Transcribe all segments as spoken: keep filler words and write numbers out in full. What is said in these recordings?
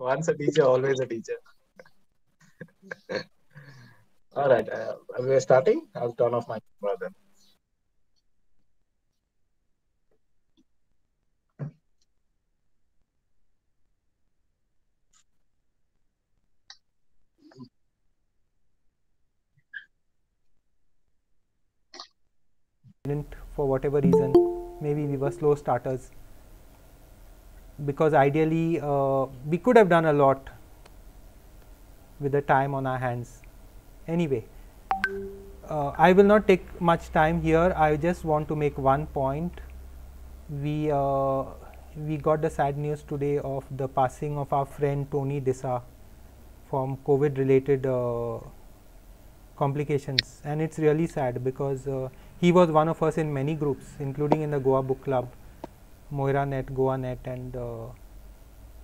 Once a teacher, always a teacher. All right, uh, we're starting. I'll turn off my camera then. For whatever reason, maybe we were slow starters, because ideally uh, we could have done a lot with the time on our hands. Anyway, uh, I will not take much time here. I just want to make one point. We uh, we got the sad news today of the passing of our friend Tony D'Sa from COVID related uh, complications, and it's really sad because uh, he was one of us in many groups, including in the Goa Book Club, Moira Net, Goa Net, and uh,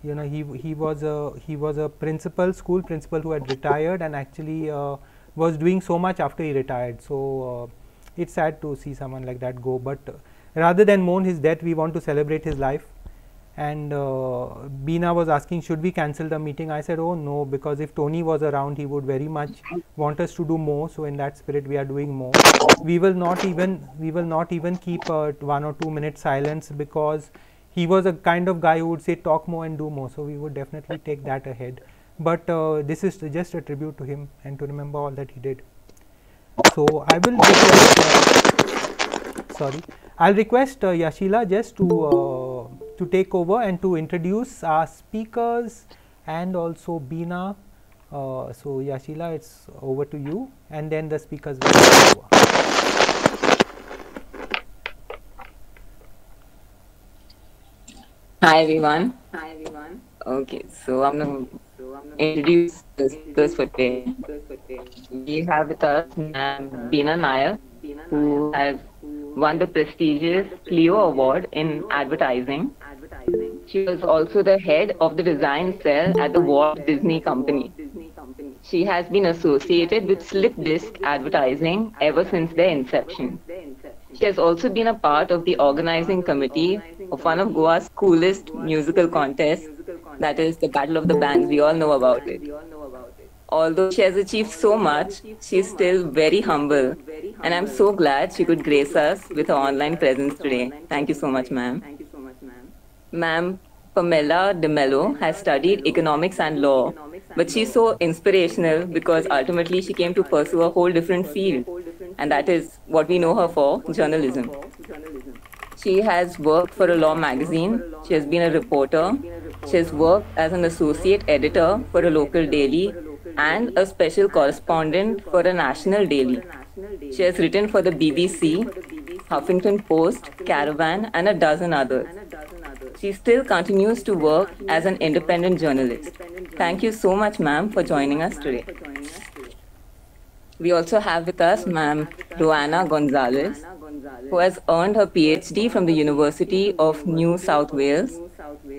you know, he he was a he was a principal, school principal who had retired, and actually uh, was doing so much after he retired. So uh, it's sad to see someone like that go. But uh, rather than mourn his death, we want to celebrate his life. And uh, Bina was asking, should we cancel the meeting? I said, oh no, because if Tony was around, he would very much want us to do more. So in that spirit, we are doing more. We will not even we will not even keep a one or two minute silence, because he was a kind of guy who would say talk more and do more. So we would definitely take that ahead. But uh, this is just a tribute to him and to remember all that he did. So I will request, uh, sorry, I'll request uh, Yashila just to. Uh, to take over and to introduce our speakers and also Bina. Uh, so Yashila, it's over to you, and then the speakers will take over. Hi everyone. Hi everyone. Okay, so I'm going to introduce the speakers for today. We have with us Bina Nayak, who has won the prestigious Clio Award in advertising. She was also the head of the design cell at the Walt Disney Company. She has been associated with Slipdisc Advertising ever since their inception. She has also been a part of the organizing committee of one of Goa's coolest musical contests, that is the Battle of the Bands. We all know about it. Although she has achieved so much, she is still very humble, and I'm so glad she could grace us with her online presence today. Thank you so much, ma'am. Ma'am Pamela D'Mello has studied economics and law, but she's so inspirational because ultimately she came to pursue a whole different field, and that is what we know her for, journalism. She has worked for a law magazine, she has been a reporter, she has worked as an associate editor for a local daily, and a special correspondent for a national daily. She has written for the B B C, Huffington Post, Caravan, and a dozen others. She still continues to work as an independent journalist. Thank you so much, ma'am, for joining us today. We also have with us ma'am Ruana Gonzalez, who has earned her PhD from the University of New South Wales.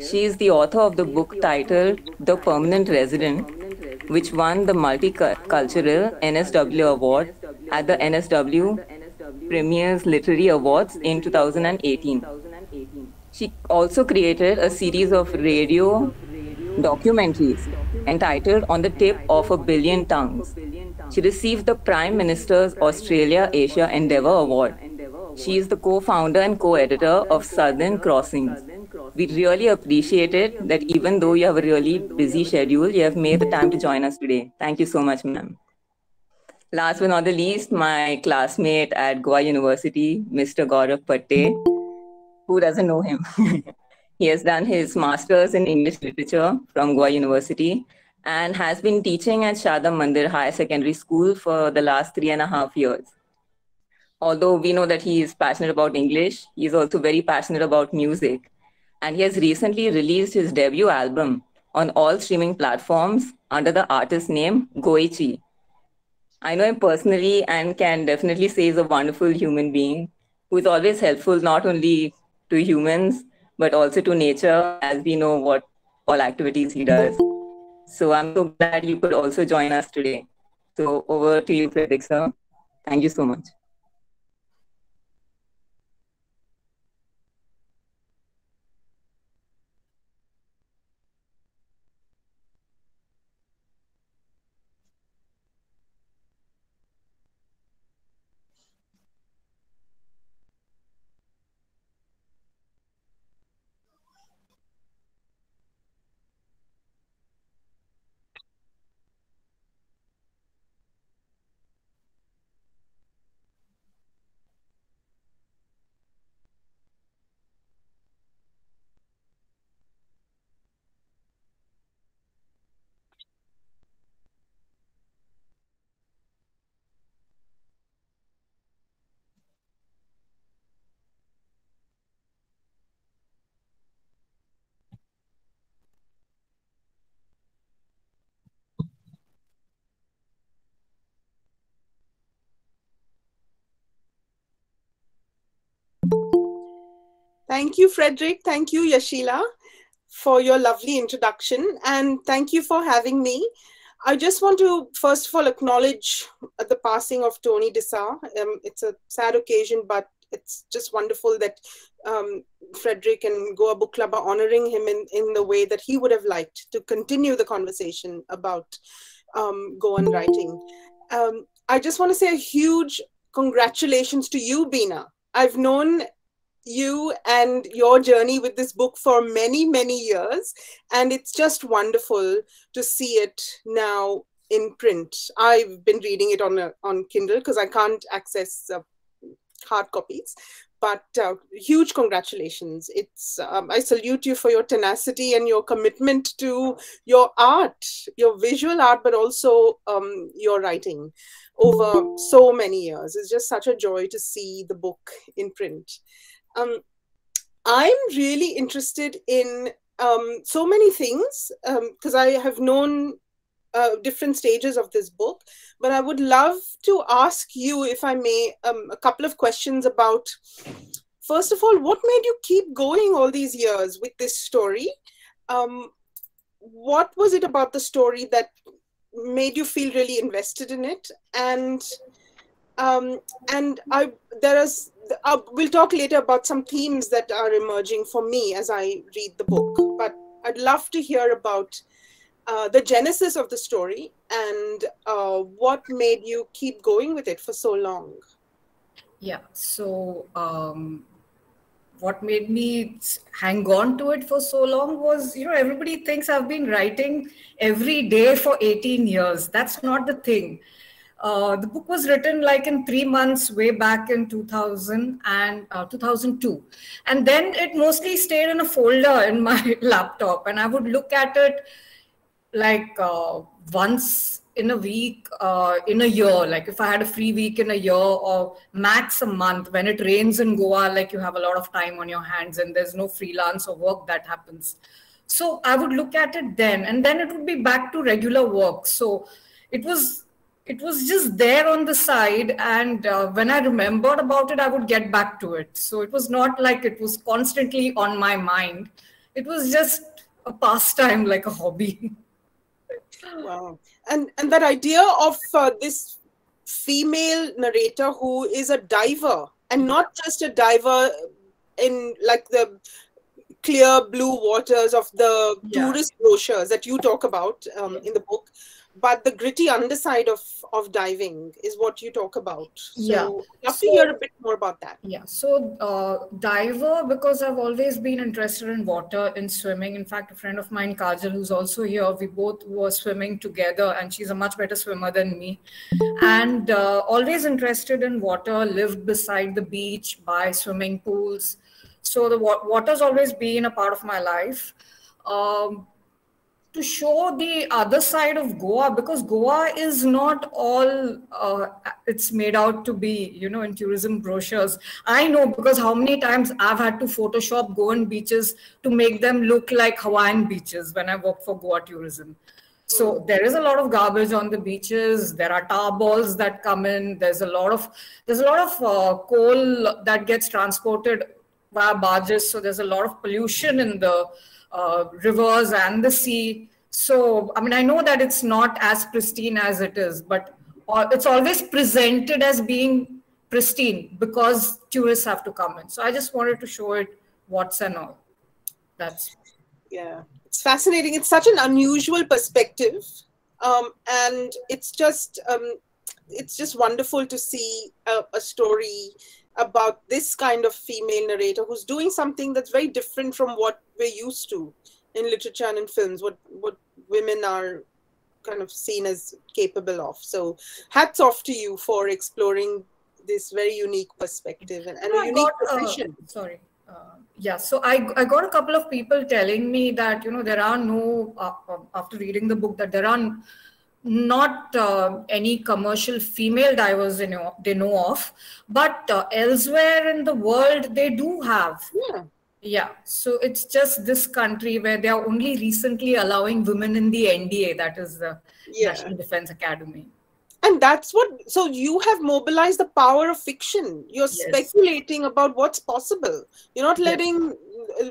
She is the author of the book titled The Permanent Resident, which won the Multicultural N S W Award at the N S W Premier's Literary Awards in two thousand eighteen. She also created a series of radio documentaries entitled On the Tip of a Billion Tongues. She received the Prime Minister's Australia Asia Endeavour Award. She is the co-founder and co-editor of Southern Crossings. We really appreciate it that even though you have a really busy schedule, you have made the time to join us today. Thank you so much, ma'am. Last but not the least, my classmate at Goa University, Mister Gaurav Patte. Who doesn't know him? He has done his master's in English literature from Goa University and has been teaching at Shada Mandir High Secondary School for the last three and a half years. Although we know that he is passionate about English, he is also very passionate about music. And he has recently released his debut album on all streaming platforms under the artist name Goichi. I know him personally and can definitely say he's a wonderful human being who is always helpful not only to humans but also to nature, as we know what all activities he does. So I'm so glad you could also join us today. So over to you, Frederick, sir. Thank you so much. Thank you, Frederick. Thank you, Yashila, for your lovely introduction. And thank you for having me. I just want to, first of all, acknowledge the passing of Tony D'Sa. Um, it's a sad occasion, but it's just wonderful that um, Frederick and Goa Book Club are honoring him in, in the way that he would have liked to continue the conversation about um, Goan writing. Um, I just want to say a huge congratulations to you, Bina. I've known you and your journey with this book for many, many years, and it's just wonderful to see it now in print. I've been reading it on, a, on Kindle because I can't access uh, hard copies, but uh, huge congratulations. It's um, I salute you for your tenacity and your commitment to your art, your visual art, but also um, your writing over so many years. It's just such a joy to see the book in print. Um, I'm really interested in um, so many things because um, I have known Uh, different stages of this book, but I would love to ask you, if I may, um, a couple of questions about, first of all, what made you keep going all these years with this story? Um, what was it about the story that made you feel really invested in it? And um, and I there is uh, we'll talk later about some themes that are emerging for me as I read the book, but I'd love to hear about Uh, the genesis of the story and uh, what made you keep going with it for so long? Yeah, so um, what made me hang on to it for so long was, you know, everybody thinks I've been writing every day for eighteen years. That's not the thing. Uh, the book was written like in three months way back in two thousand and uh, two thousand two. And then it mostly stayed in a folder in my laptop, and I would look at it like uh, once in a week, uh, in a year, like if I had a free week in a year or max a month. When it rains in Goa, like you have a lot of time on your hands and there's no freelance or work that happens. So I would look at it then, and then it would be back to regular work. So it was, it was just there on the side. And uh, when I remembered about it, I would get back to it. So it was not like it was constantly on my mind. It was just a pastime, like a hobby. Wow. And, and that idea of uh, this female narrator who is a diver, and not just a diver in like the clear blue waters of the yeah. tourist brochures that you talk about um, in the book, but the gritty underside of, of diving is what you talk about. So yeah. I'd love to hear a bit more about that. Yeah. So uh, diver, because I've always been interested in water, in swimming. In fact, a friend of mine, Kajal, who's also here, we both were swimming together, and she's a much better swimmer than me. And uh, always interested in water, lived beside the beach, by swimming pools. So the wa water's always been a part of my life. Um, to show the other side of Goa, because Goa is not all uh, it's made out to be, you know, in tourism brochures. I know, because how many times I've had to Photoshop Goan beaches to make them look like Hawaiian beaches when I work for Goa Tourism. So there is a lot of garbage on the beaches. There are tar balls that come in. There's a lot of, there's a lot of uh, coal that gets transported via barges. So there's a lot of pollution in the Uh, rivers and the sea. So, I mean, I know that it's not as pristine as it is, but uh, it's always presented as being pristine because tourists have to come in. So I just wanted to show it what's and all. That's, yeah, it's fascinating. It's such an unusual perspective. Um, and it's just, um, it's just wonderful to see a, a story about this kind of female narrator who's doing something that's very different from what we're used to in literature and in films, what, what women are kind of seen as capable of. So hats off to you for exploring this very unique perspective and, and no, a unique got, profession. Uh, sorry. Uh, yeah, so I, I got a couple of people telling me that, you know, there are no, uh, after reading the book, that there are not uh, any commercial female divers they know, they know of, but uh, elsewhere in the world, they do have. Yeah. Yeah. So it's just this country where they are only recently allowing women in the N D A, that is the yeah. National Defense Academy. And that's what, so you have mobilized the power of fiction. You're yes. speculating about what's possible. You're not letting yes.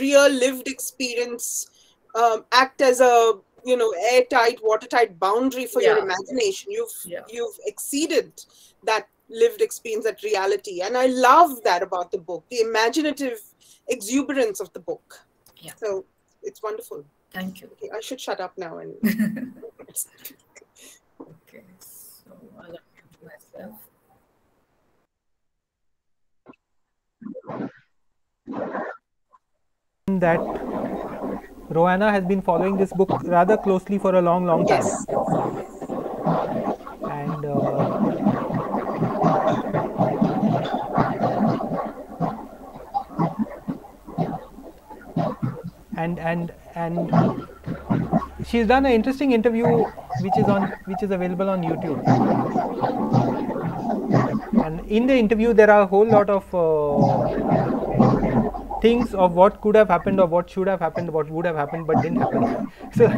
real lived experience um, act as a, you know, airtight, watertight boundary for yeah. your imagination. You've, yeah. you've exceeded that lived experience, that reality. And I love that about the book, the imaginative exuberance of the book. Yeah. So it's wonderful. Thank you. Okay, I should shut up now. And okay, so I'll unmute myself. That Rowena has been following this book rather closely for a long, long time. Yes. And uh, and and and. She's done an interesting interview which is on which is available on YouTube, and in the interview there are a whole lot of uh, things of what could have happened or what should have happened, what would have happened but didn't happen. So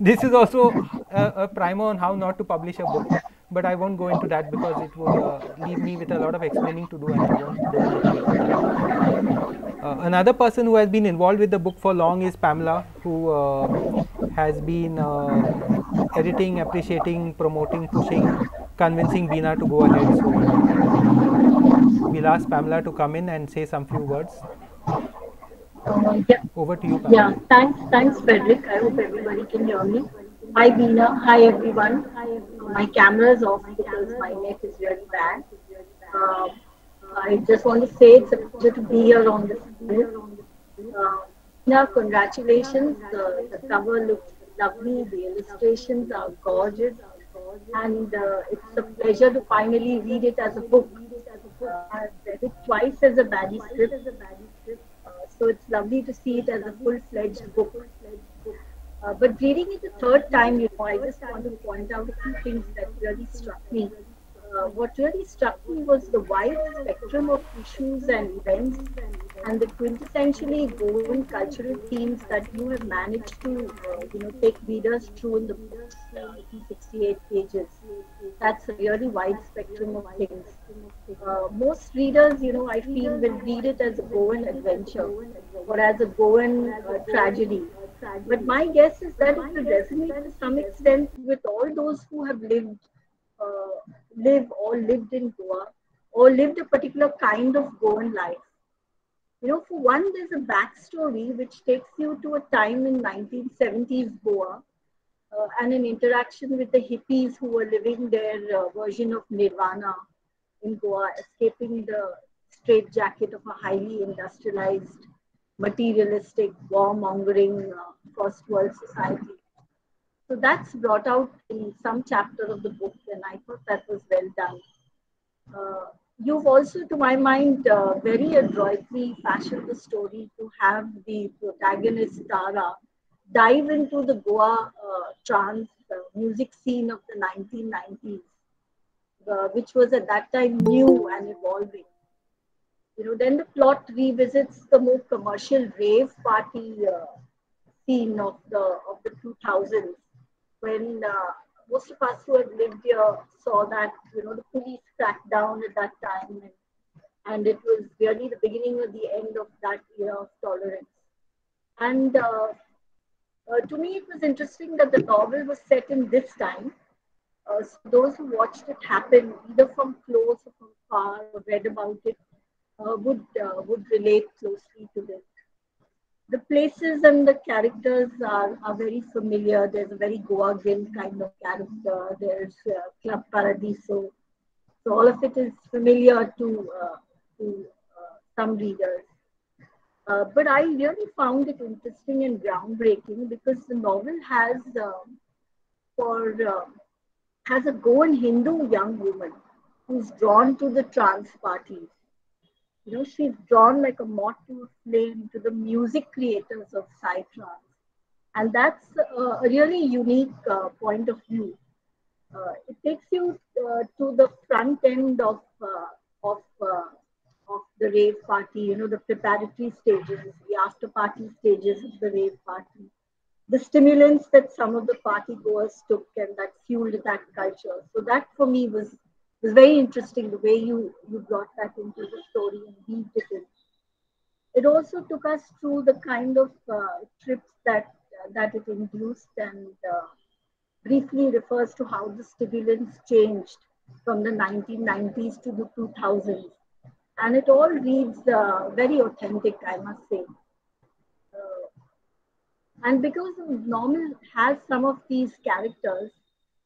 this is also a, a primer on how not to publish a book, but I won't go into that because it would uh, leave me with a lot of explaining to do, and I won't do it. Uh, another person who has been involved with the book for long is Pamela, who uh, has been uh, editing, appreciating, promoting, pushing, convincing Bina to go ahead. So we'll ask Pamela to come in and say some few words. Uh, yeah. Over to you, Pamela. Yeah, thanks, thanks Frederick. I hope everybody can hear me. Hi Bina, hi everyone. My camera is off because my net is really bad. Uh, I just want to say it's a pleasure to be here on this panel. Uh, Bina, congratulations. Uh, the cover looks lovely, the illustrations are gorgeous, and uh, it's a pleasure to finally read it as a book. Uh, I've read it twice as a manuscript, uh, so it's lovely to see it as a full-fledged book. Uh, but reading it the third time, you know, I just want to point out a few things that really struck me. Uh, what really struck me was the wide spectrum of issues and events and the quintessentially Goan cultural themes that you have managed to, uh, you know, take readers through in the book's sixty-eight pages. That's a really wide spectrum of things. Uh, most readers, you know, I feel will read it as a Goan adventure or as a Goan uh, tragedy. But my guess is that it will resonate to some extent with all those who have lived, uh, live or lived in Goa, or lived a particular kind of Goan life. You know, for one, there's a backstory which takes you to a time in nineteen seventies Goa uh, and an interaction with the hippies who were living their uh, version of nirvana in Goa, escaping the straitjacket of a highly industrialized, materialistic, warmongering uh, first world society. So that's brought out in some chapter of the book, and I thought that was well done. Uh, you've also, to my mind, uh, very adroitly fashioned the story to have the protagonist Tara dive into the Goa uh, trance uh, music scene of the nineteen nineties, uh, which was at that time new and evolving. You know, then the plot revisits the more commercial rave party uh, scene of the of the two thousands, when uh, most of us who have lived here saw that, you know, the police cracked down at that time, and, and it was really the beginning or the end of that era of tolerance. And uh, uh, to me, it was interesting that the novel was set in this time. Uh, so those who watched it happen, either from close or from far, or read about it, Uh, would uh, would relate closely to this. The places and the characters are, are very familiar. There's a very Goa Grill kind of character. There's uh, Club Paradiso. So all of it is familiar to, uh, to uh, some readers. Uh, but I really found it interesting and groundbreaking because the novel has uh, for uh, has a Goan Hindu young woman who's drawn to the trance parties. You know, she's drawn like a moth to a flame to the music creators of Psy trance, and that's uh, a really unique uh, point of view. Uh, it takes you uh, to the front end of uh, of uh, of the rave party. You know, the preparatory stages, the after party stages of the rave party, the stimulants that some of the party goers took and that fueled that culture. So that for me was, was very interesting, the way you, you brought that into the story and weaved it in. It also took us through the kind of uh, trips that, uh, that it induced, and uh, briefly refers to how the stimulants changed from the nineteen nineties to the two thousands. And it all reads uh, very authentic, I must say. Uh, and because Normal has some of these characters,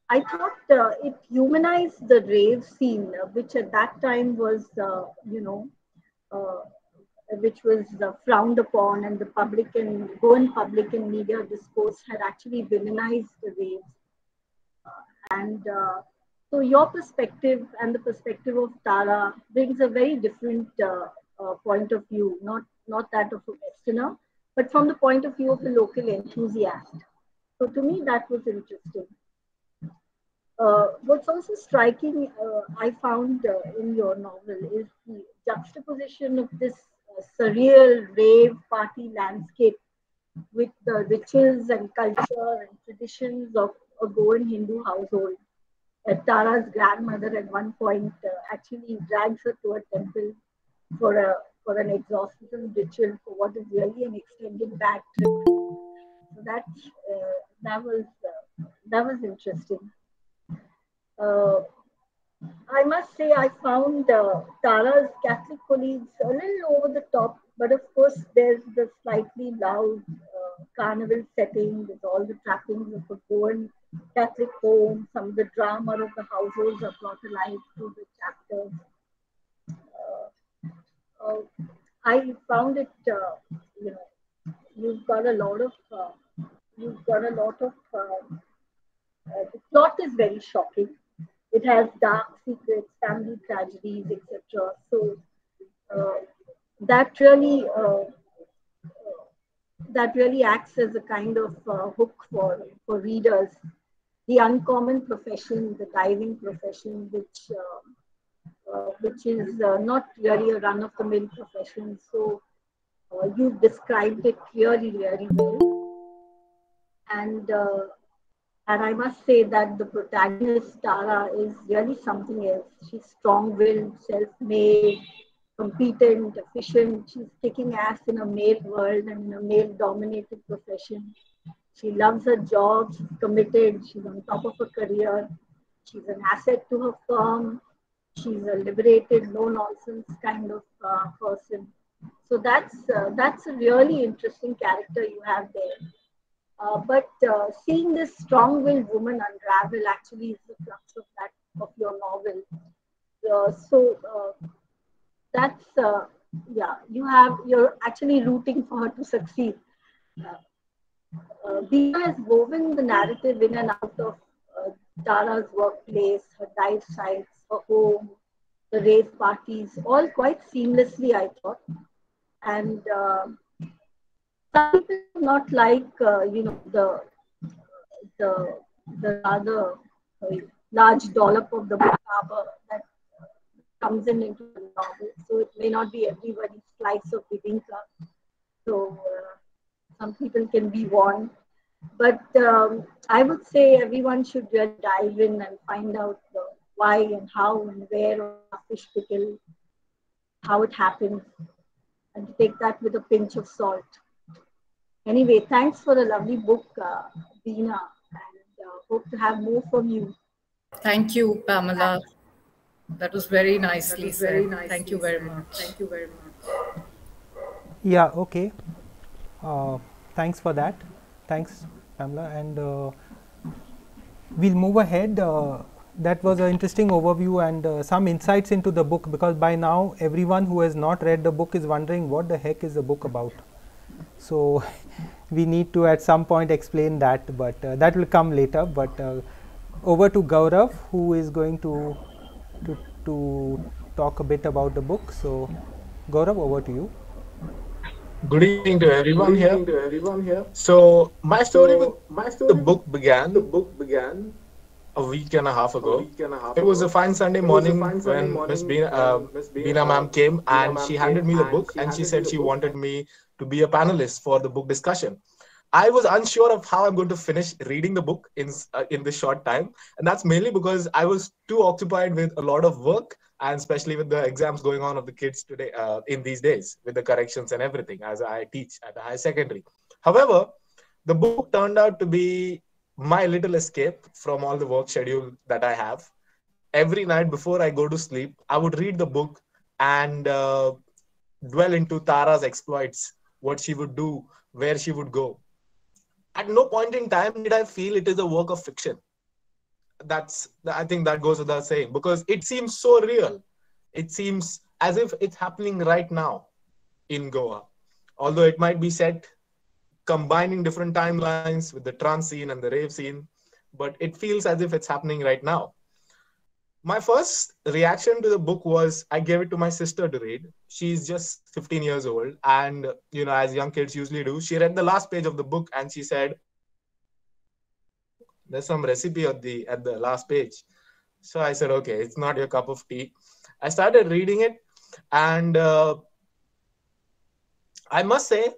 I thought uh, it humanized the rave scene, uh, which at that time was, uh, you know, uh, which was uh, frowned upon, and the public and Goan public and media discourse had actually womenized the raves. Uh, and uh, so your perspective and the perspective of Tara brings a very different uh, uh, point of view, not, not that of a Westerner, but from the point of view of a local enthusiast. So to me, that was interesting. Uh, what's also striking, uh, I found uh, in your novel, is the juxtaposition of this surreal rave party landscape with the rituals and culture and traditions of a Goan Hindu household. Uh, Tara's grandmother at one point uh, actually drags her to a temple for, a, for an exorcism ritual for what is really an extended back trip. So that, uh, that, was, uh, that was interesting. Uh, I must say, I found uh, Tara's Catholic colleagues a little over the top, but of course there's the slightly loud uh, carnival setting with all the trappings of a Goan Catholic home. Some of the drama of the households are brought alive through the chapters. Uh, uh, I found it, uh, you know, you've got a lot of, uh, you've got a lot of, uh, uh, the plot is very shocking. It has dark secrets, family tragedies, et cetera. So uh, that really uh, uh, that really acts as a kind of uh, hook for for readers. The uncommon profession, the diving profession, which uh, uh, which is uh, not really a run-of-the-mill profession. So uh, you've described it really, really well, and. Uh, And I must say that the protagonist, Tara, is really something else. She's strong-willed, self-made, competent, efficient. She's kicking ass in a male world and in a male-dominated profession. She loves her job, she's committed, she's on top of her career. She's an asset to her firm. She's a liberated, no-nonsense kind of uh, person. So that's, uh, that's a really interesting character you have there. Uh, but uh, seeing this strong-willed woman unravel actually is the crux of that of your novel. Uh, so uh, that's uh, yeah, you have you're actually rooting for her to succeed. Uh, Bina has woven the narrative in and out of uh, Tara's workplace, her dive sites, her home, the rave parties, all quite seamlessly, I thought, and. Uh, Some people not like uh, you know the the the rather uh, large dollop of the macabre that comes in into the novel, so it may not be everybody's slice of bibinka. So uh, some people can be warned, but um, I would say everyone should really dive in and find out the why and how and where of Starfish Pickle, how it happens, and take that with a pinch of salt. Anyway, thanks for a lovely book, uh, Bina, and uh, hope to have more from you. Thank you, Pamela. That was very nicely was very said. Nicely Thank you very said. much. Thank you very much. Yeah, okay. Uh, thanks for that. Thanks, Pamela. And uh, we'll move ahead. Uh, that was an interesting overview and uh, some insights into the book, because by now, everyone who has not read the book is wondering what the heck is the book about. So we need to at some point explain that, but uh, that will come later. But uh, over to Gaurav, who is going to, to to talk a bit about the book. So Gaurav, over to you. Good evening to everyone Good evening here. To everyone here. So my story, so, with my story, the book began. The book began a week and a half ago. A week and a half it was a fine Sunday morning fine Sunday when Miss Bina, uh, Bina ma'am came Bina and she handed me the book, and she said she wanted me to be a panelist for the book discussion. I was unsure of how I'm going to finish reading the book in uh, in this short time. And that's mainly because I was too occupied with a lot of work, and especially with the exams going on of the kids today, uh, in these days, with the corrections and everything, as I teach at the high secondary. However, the book turned out to be my little escape from all the work schedule that I have. Every night before I go to sleep, I would read the book and uh, dwell into Tara's exploits, what she would do, where she would go. At no point in time did I feel it is a work of fiction. That's, I think that goes without saying, because it seems so real. It seems as if it's happening right now in Goa. Although it might be set combining different timelines with the trance scene and the rave scene, but it feels as if it's happening right now. My first reaction to the book was, I gave it to my sister to read. She's just fifteen years old. And, you know, as young kids usually do, she read the last page of the book and she said, there's some recipe at the, at the last page. So I said, okay, it's not your cup of tea. I started reading it. And uh, I must say,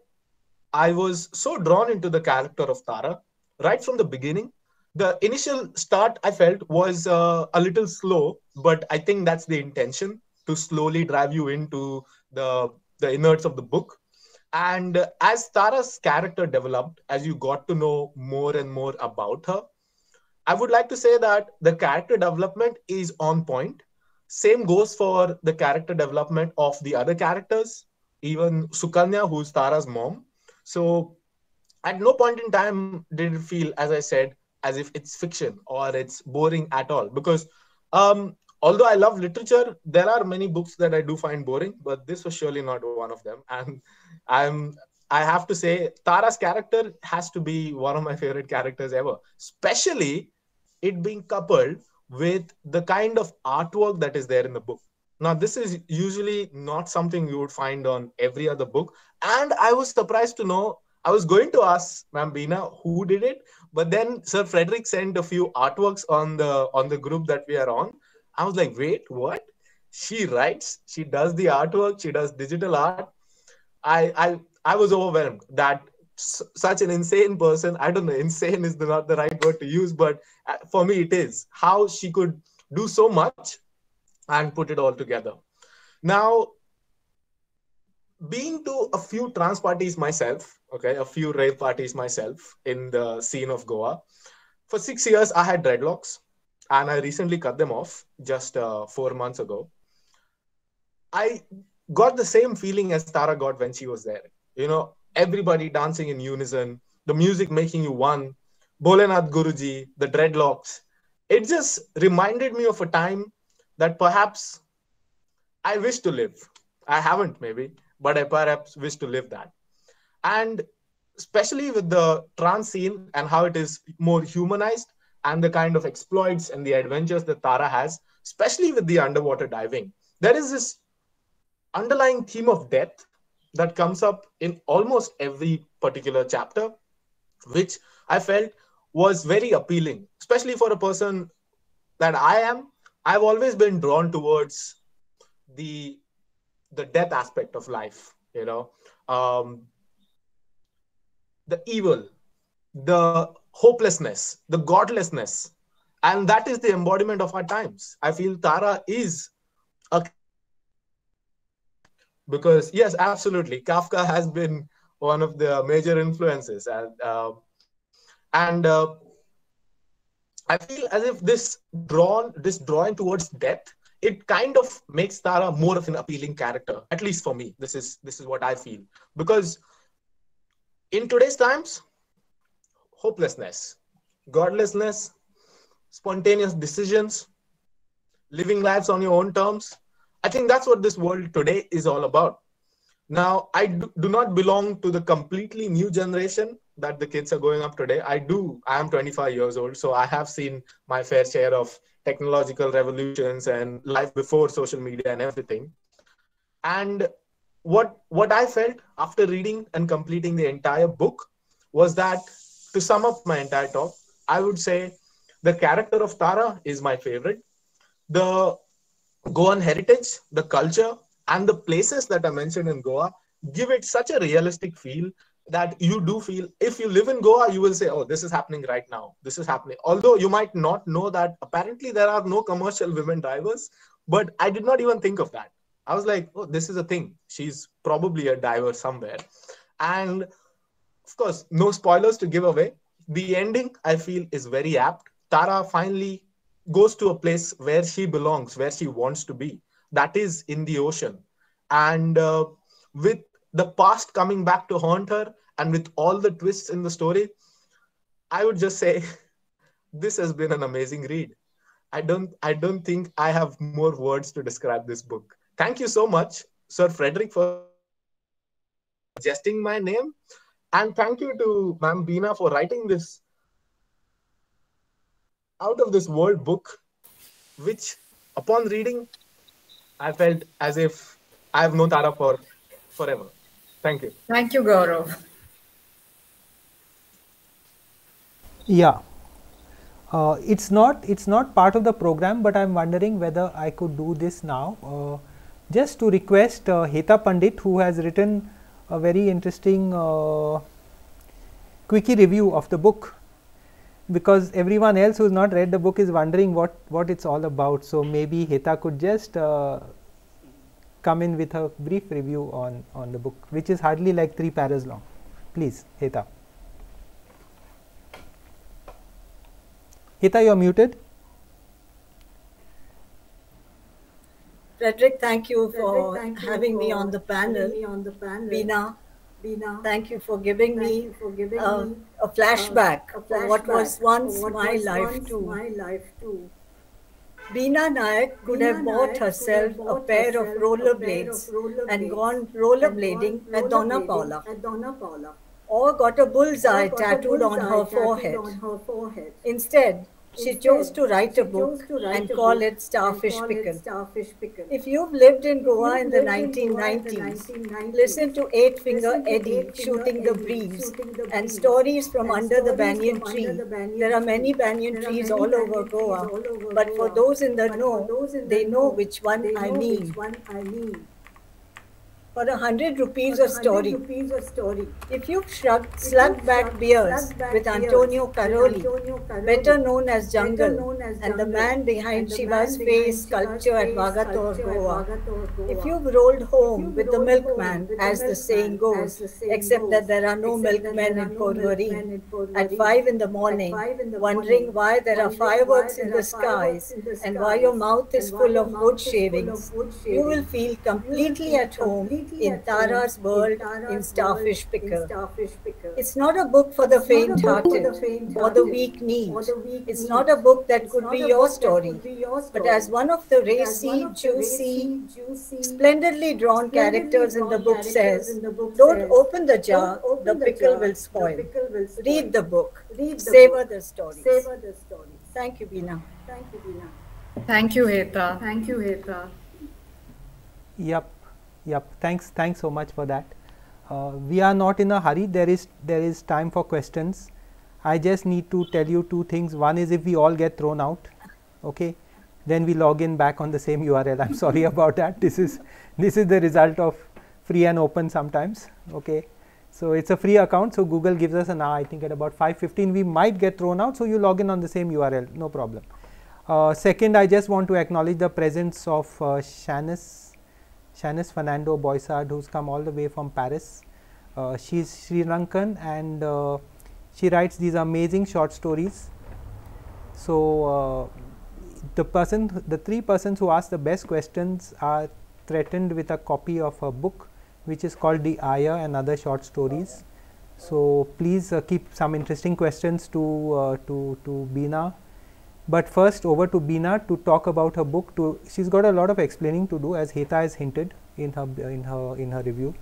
I was so drawn into the character of Tara right from the beginning. The initial start, I felt, was uh, a little slow, but I think that's the intention, to slowly drive you into the, the innards of the book. And uh, as Tara's character developed, as you got to know more and more about her, I would like to say that the character development is on point. Same goes for the character development of the other characters, even Sukanya, who's Tara's mom. So at no point in time did it feel, as I said, as if it's fiction or it's boring at all. Because um, although I love literature, there are many books that I do find boring, but this was surely not one of them. And I'm, I have to say, Tara's character has to be one of my favorite characters ever, especially it being coupled with the kind of artwork that is there in the book. Now, this is usually not something you would find on every other book. And I was surprised to know, I was going to ask Ma'am Bina who did it, but then Sir Frederick sent a few artworks on the on the group that we are on. I was like, wait, what? She writes, she does the artwork, she does digital art. I I, I was overwhelmed that such an insane person, I don't know, insane is the, not the right word to use, but for me it is, how she could do so much and put it all together. Now, being to a few trance parties myself, okay, a few rave parties myself in the scene of Goa. For six years, I had dreadlocks and I recently cut them off just uh, four months ago. I got the same feeling as Tara got when she was there. You know, everybody dancing in unison, the music making you one, Bholenath Guruji, the dreadlocks. It just reminded me of a time that perhaps I wish to live. I haven't maybe, but I perhaps wish to live that. And especially with the trance scene and how it is more humanized and the kind of exploits and the adventures that Tara has, especially with the underwater diving, there is this underlying theme of death that comes up in almost every particular chapter, which I felt was very appealing, especially for a person that I am. I've always been drawn towards the, the death aspect of life, you know. Um, the evil, the hopelessness, the godlessness. And that is the embodiment of our times. I feel Tara is a... Because, yes, absolutely, Kafka has been one of the major influences. And, uh, and uh, I feel as if this, drawn, this drawing towards death, it kind of makes Tara more of an appealing character, at least for me. This is, this is what I feel. Because... in today's times, hopelessness, godlessness, spontaneous decisions, living lives on your own terms. I think that's what this world today is all about. Now, I do not belong to the completely new generation that the kids are growing up today. I do. I am twenty-five years old, so I have seen my fair share of technological revolutions and life before social media and everything. And What, what I felt after reading and completing the entire book was that, to sum up my entire talk, I would say the character of Tara is my favorite. The Goan heritage, the culture, and the places that are mentioned in Goa give it such a realistic feel that you do feel. If you live in Goa, you will say, oh, this is happening right now. This is happening. Although you might not know that apparently there are no commercial women drivers, but I did not even think of that. I was like, oh, this is a thing. She's probably a diver somewhere. And of course, no spoilers to give away. The ending, I feel, is very apt. Tara finally goes to a place where she belongs, where she wants to be. That is in the ocean. And uh, with the past coming back to haunt her and with all the twists in the story, I would just say this has been an amazing read. I don't, I don't think I have more words to describe this book. Thank you so much, Sir Frederick, for suggesting my name. And thank you to Ma'am Bina for writing this out of this world book, which upon reading, I felt as if I have known Tara for forever. Thank you. Thank you, Gaurav. Yeah. Uh, it's not it's not part of the program, but I'm wondering whether I could do this now. Uh, just to request uh, Heta Pandit, who has written a very interesting uh, quickie review of the book, because everyone else who has not read the book is wondering what, what it's all about. So maybe Heta could just uh, come in with a brief review on, on the book, which is hardly like three paras long. Please, Heta. Heta, you are muted. Frederick, thank you for Frederick, thank you having for me on the panel. Me on the panel. Bina, Bina, thank you for giving thank me, for giving uh, me a, flashback a flashback for what was once, what my, was life once my life too. Bina Nayak could Bina have bought Nayak herself have bought a pair herself of rollerblades roller and gone rollerblading roller at Dona Paula. At Dona Paula. Or got a bullseye got tattooed, a bullseye on, her tattooed on her forehead. Instead, she Instead, chose to write a book write and a call book it Starfish Pickle. Starfish Pickle. If you've lived in Goa in the, nineteen nineties, in the nineteen nineties, listen to Eight Finger Eddie shooting the breeze and stories from and under the banyan tree. Under the banyan there are many banyan are trees many all over trees Goa, all over but Goa. For those in the but know, in the they know which one I, know need. Which one I need. For a hundred rupees, rupees a story. If you've shrugged, slugged back beers with Antonio Caroli, better known as Jungle, known as and the man behind Shiva's face sculpture at Vagator, Goa. If you've rolled home with the milkman, as the saying goes, except that there are no milkmen in Porvoori, at five in the morning, wondering why there are fireworks in the skies and why your mouth is full of wood shavings, you will feel completely at home in Tara's world, in Starfish Pickle. It's not a book for the faint-hearted or the weak kneed. It's not a book that could be your story. But as one of the racy, juicy, splendidly drawn characters in the book says, don't open the jar, the pickle will spoil. Read the book. Savor the story. Thank you, Bina. Thank you, Bina. Thank you, Heta. Thank you, Heta. Yep. Yep. Thanks. Thanks so much for that. Uh, we are not in a hurry. There is there is time for questions. I just need to tell you two things. One is if we all get thrown out, okay, then we log in back on the same U R L. I'm sorry about that. This is this is the result of free and open sometimes. Okay, so it's a free account. So Google gives us an hour. I think at about five fifteen we might get thrown out. So you log in on the same U R L. No problem. Uh, second, I just want to acknowledge the presence of uh, Shanice. Shanice Fernando Boisard, who's come all the way from Paris. Uh, she's Sri Lankan and uh, she writes these amazing short stories. So, uh, the person, the three persons who ask the best questions are threatened with a copy of her book, which is called The Ayah and Other Short Stories. So, please uh, keep some interesting questions to, uh, to, to Bina. But first over to Bina to talk about her book. To, she's got a lot of explaining to do, as Heta has hinted in her in her in her review.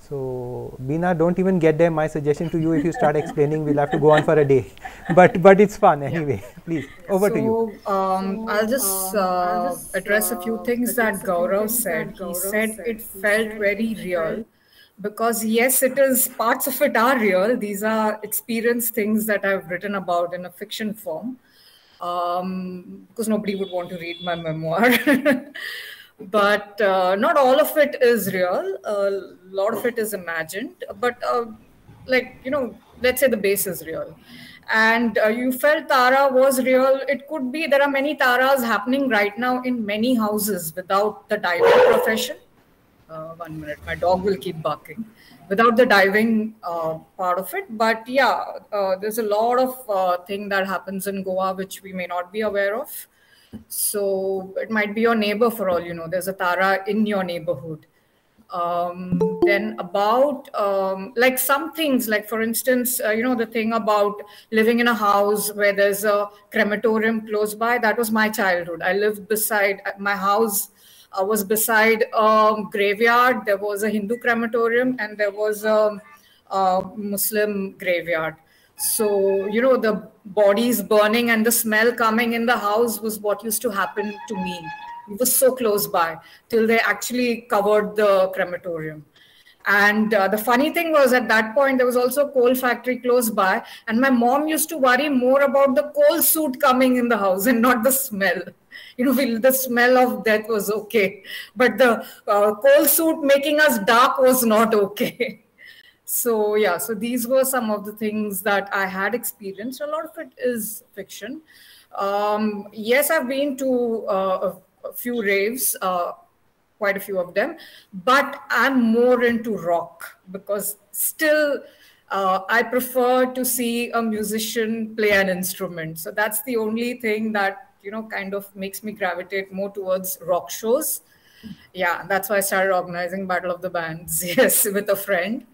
So Bina, don't even get there. My suggestion to you, if you start explaining, we'll have to go on for a day. But but it's fun anyway. Yeah. Please over so, to you. Um, I'll just, uh, I'll just uh, address a few things that Gaurav said. That Gaurav he said, said it felt very real. Because yes, it is, parts of it are real. These are experienced things that I've written about in a fiction form. Um, because nobody would want to read my memoir, but uh, not all of it is real. A lot of it is imagined, but uh, like, you know, let's say the bass is real, and uh, you felt Tara was real. It could be there are many Taras happening right now in many houses without the diving profession. Uh, one minute, my dog will keep barking. Without the diving uh, part of it, but yeah, uh, there's a lot of uh, thing that happens in Goa which we may not be aware of. So it might be your neighbor for all you know. There's a Tara in your neighborhood. Um, then about um, like some things, like for instance, uh, you know, the thing about living in a house where there's a crematorium close by. That was my childhood. I lived beside my house. I was beside a graveyard. There was a Hindu crematorium and there was a, a Muslim graveyard. So, you know, the bodies burning and the smell coming in the house was what used to happen to me. It was so close by till they actually covered the crematorium. And uh, the funny thing was, at that point, there was also a coal factory close by. And my mom used to worry more about the coal soot coming in the house and not the smell. You know, the smell of death was okay. But the uh, coal soot making us dark was not okay. So, yeah, so these were some of the things that I had experienced. A lot of it is fiction. Um, yes, I've been to uh, a few raves. Uh, quite a few of them, but I'm more into rock because still uh, I prefer to see a musician play an instrument. So that's the only thing that, you know, kind of makes me gravitate more towards rock shows. Yeah, that's why I started organizing Battle of the Bands, yes, with a friend.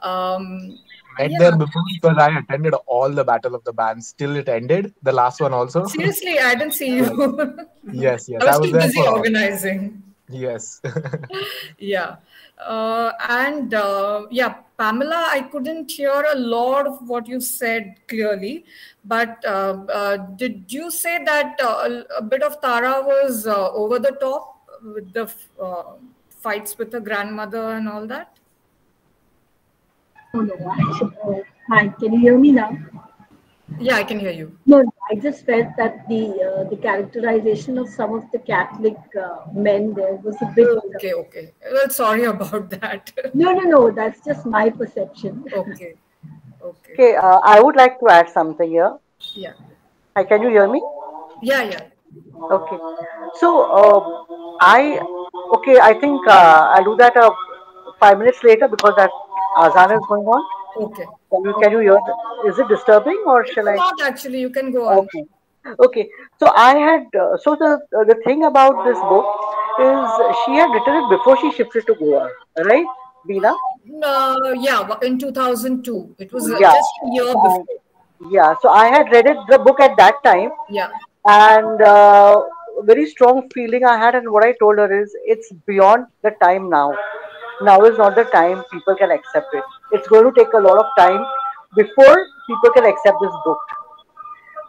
Um, Met yeah. there before because I attended all the Battle of the Bands till it ended, the last one also. Seriously, I didn't see you. Yes, yes. I was, I was too busy organizing. Yes. Yeah. Uh, and uh, yeah, Pamela, I couldn't hear a lot of what you said clearly, but uh, uh, did you say that uh, a bit of Tara was uh, over the top with the uh, fights with her grandmother and all that? Oh, no. Hi, can you hear me now? Yeah, I can hear you. No, I just felt that the uh, the characterization of some of the Catholic uh, men there was a bit... Okay, okay. Well, sorry about that. No, no, no. That's just my perception. Okay. Okay. Okay. Uh, I would like to add something here. Yeah. Hi, can you hear me? Yeah, yeah. Okay. So, uh, I... Okay, I think uh, I'll do that uh, five minutes later because that azan is going on. Okay. Can you, can you hear? Is it disturbing or it's shall I? Not actually. You can go on. Okay. Okay. So I had. Uh, so the uh, the thing about this book is she had written it before she shifted to Goa, right, Bina? No. Yeah. In two thousand two, it was yeah. just a year before. Yeah. So I had read it, the book at that time. Yeah. And uh, very strong feeling I had, and what I told her is, it's beyond the time now. Now is not the time people can accept it. It's going to take a lot of time before people can accept this book.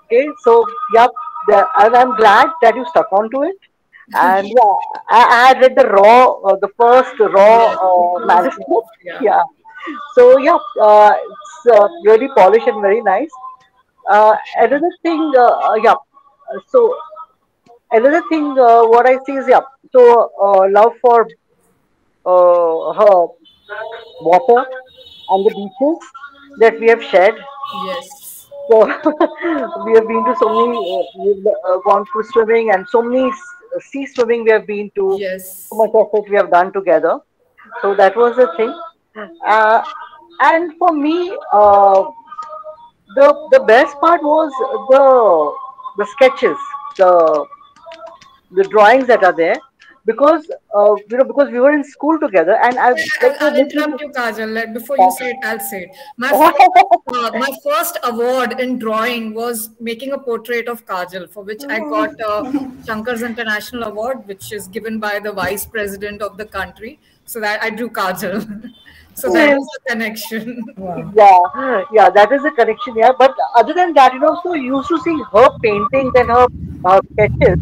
Okay, so yeah, and I'm glad that you stuck on to it. And yeah, I had read the raw, uh, the first raw uh, manuscript. Yeah. yeah. So yeah, uh, it's uh, really polished and very nice. Uh, another thing, uh, yeah. So another thing, uh, what I see is yeah. So uh, love for. Uh, her water and the beaches that we have shared. Yes. So we have been to so many, uh, we've uh, gone through swimming and so many sea swimming we have been to. Yes. So much effort we have done together. So that was the thing. Uh, and for me, uh, the the best part was the the sketches, the the drawings that are there. Because uh, you know, because we were in school together, and I've, I'll, I'll interrupt you, Kajal. Like, before you say it, I'll say it. My first, uh, my first award in drawing was making a portrait of Kajal, for which I got uh, Shankar's International Award, which is given by the Vice President of the country. So that I drew Kajal. So that is the connection. Yeah, yeah, that is the connection. Yeah, but other than that, you know, so used to seeing her paintings and her uh, sketches.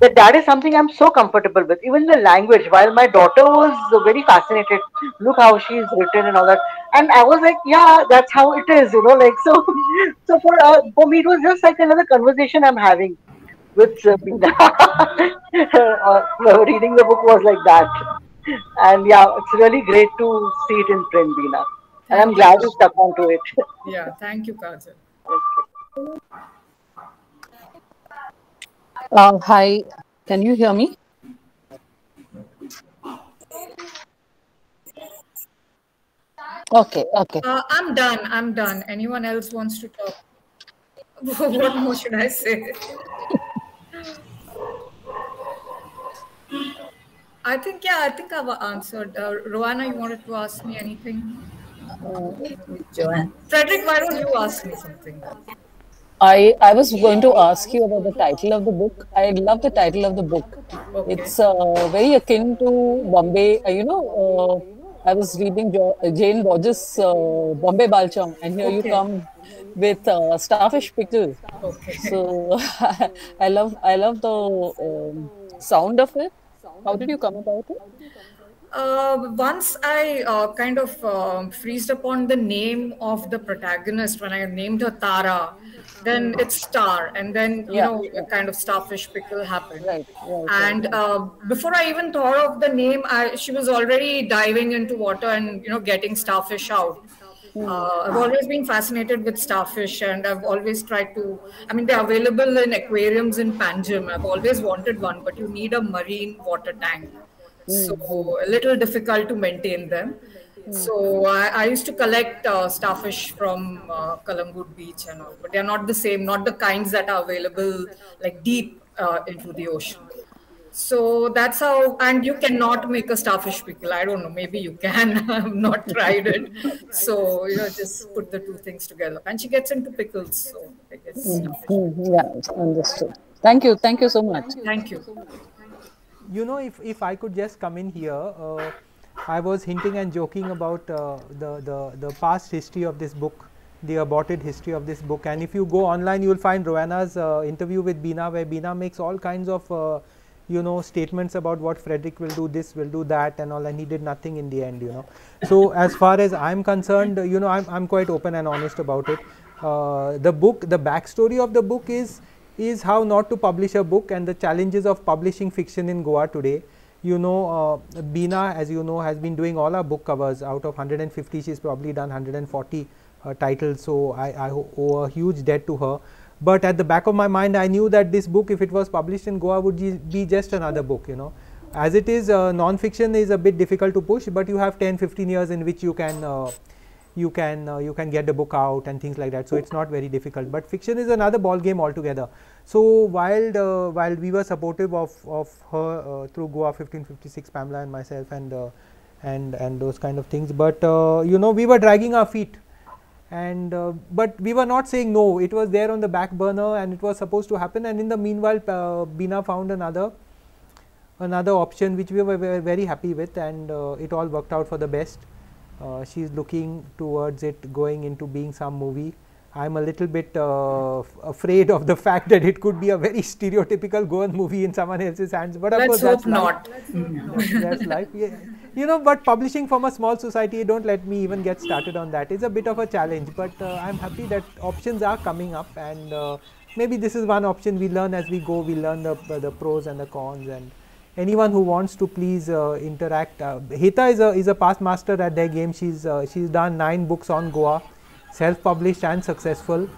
That, that is something I'm so comfortable with. Even the language, while my daughter was very fascinated, look how she's written and all that. And I was like, yeah, that's how it is, you know, like, so so for, uh, for me, it was just like another conversation I'm having with uh, Bina. uh, reading the book was like that. And yeah, it's really great to see it in print, Bina. and I'm glad you stuck on to it. Yeah, thank you, Kajal. Uh, hi, can you hear me? Okay, okay. Uh, I'm done, I'm done. Anyone else wants to talk? What more should I say? I think, yeah, I think I've answered. Uh, Ruana, you wanted to ask me anything? Uh, Joanne. Frederick, why don't you ask me something? I, I was going to ask you about the title of the book. I love the title of the book. Okay. It's uh, very akin to Bombay, uh, you know, uh, I was reading jo Jane Borges' uh, Bombay Balchong, and here okay. you come with uh, Starfish Pickle. Okay. So I love I love the um, sound of it. How did you come about it? Uh, once I uh, kind of um, freezed upon the name of the protagonist when I named her Tara. Then it's Star, and then you yeah, know yeah. a kind of Starfish Pickle happened. Right, right, and right. Uh, before I even thought of the name, I, she was already diving into water and you know getting starfish out. Mm. Uh, I've always been fascinated with starfish, and I've always tried to. I mean, they're available in aquariums in Panjim. I've always wanted one, but you need a marine water tank, mm. so a little difficult to maintain them. So I, I used to collect uh, starfish from uh, Kalamboot Beach and all, but they're not the same, not the kinds that are available like deep uh, into the ocean. So that's how, and you cannot make a starfish pickle. I don't know, maybe you can, I've not tried it. So, you know, just put the two things together. And she gets into pickles, so I guess. Mm-hmm. Yeah, understood. Thank you, thank you so much. Thank you. You know, if, if I could just come in here, uh, I was hinting and joking about uh, the, the, the past history of this book, the aborted history of this book, and if you go online you will find Roana's uh, interview with Bina, where Bina makes all kinds of uh, you know statements about what Frederick will do, this will do that and all, and he did nothing in the end, you know. So as far as I am concerned, you know, I am quite open and honest about it. Uh, the book, the backstory of the book is, is how not to publish a book and the challenges of publishing fiction in Goa today. You know, uh, Bina, as you know, has been doing all our book covers. Out of one hundred fifty, she's probably done one hundred forty uh, titles. So I, I owe a huge debt to her. But at the back of my mind, I knew that this book, if it was published in Goa, would be just another book, you know. As it is, uh, non-fiction is a bit difficult to push, but you have ten, fifteen years in which you can, uh, you can, uh, you can get the book out and things like that. So it's not very difficult. But fiction is another ball game altogether. So while uh, while we were supportive of of her uh, through Goa fifteen fifty-six, Pamela and myself and uh, and and those kind of things, but uh, you know we were dragging our feet, and uh, but we were not saying no. It was there on the back burner, and it was supposed to happen. And in the meanwhile, uh, Bina found another another option which we were very happy with, and uh, it all worked out for the best. Uh, she's looking towards it going into being some movie. I'm a little bit uh, afraid of the fact that it could be a very stereotypical Goan movie in someone else's hands. But of course, that's not. Let's hope not. That's life. Yeah. You know, but publishing from a small society, don't let me even get started on that. It's a bit of a challenge, but uh, I'm happy that options are coming up, and uh, maybe this is one option. We learn as we go. We learn the uh, the pros and the cons, and anyone who wants to please uh, interact. Uh, Heta is a is a past master at their game. She's uh, she's done nine books on Goa, self-published and successful,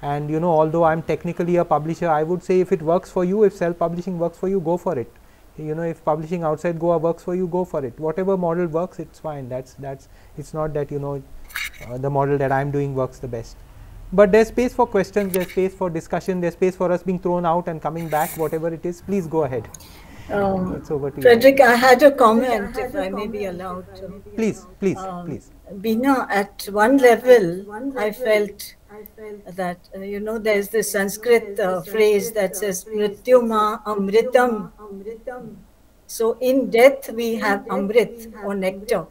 and you know although I am technically a publisher, I would say if it works for you, if self-publishing works for you, go for it. You know, if publishing outside Goa works for you, go for it. Whatever model works, it's fine. That's, that's, it's not that you know uh, the model that I am doing works the best. But there's space for questions, there's space for discussion, there's space for us being thrown out and coming back, whatever it is, please go ahead. Um, it's over to you. Frederick, I had a comment, if I may be allowed to. Please, please, um, please. Bina, at one level, one level I, felt I felt that, uh, you know, there's the Sanskrit uh, phrase that says, Mrityuma Amritam. So in death, we have Amrit or nectar.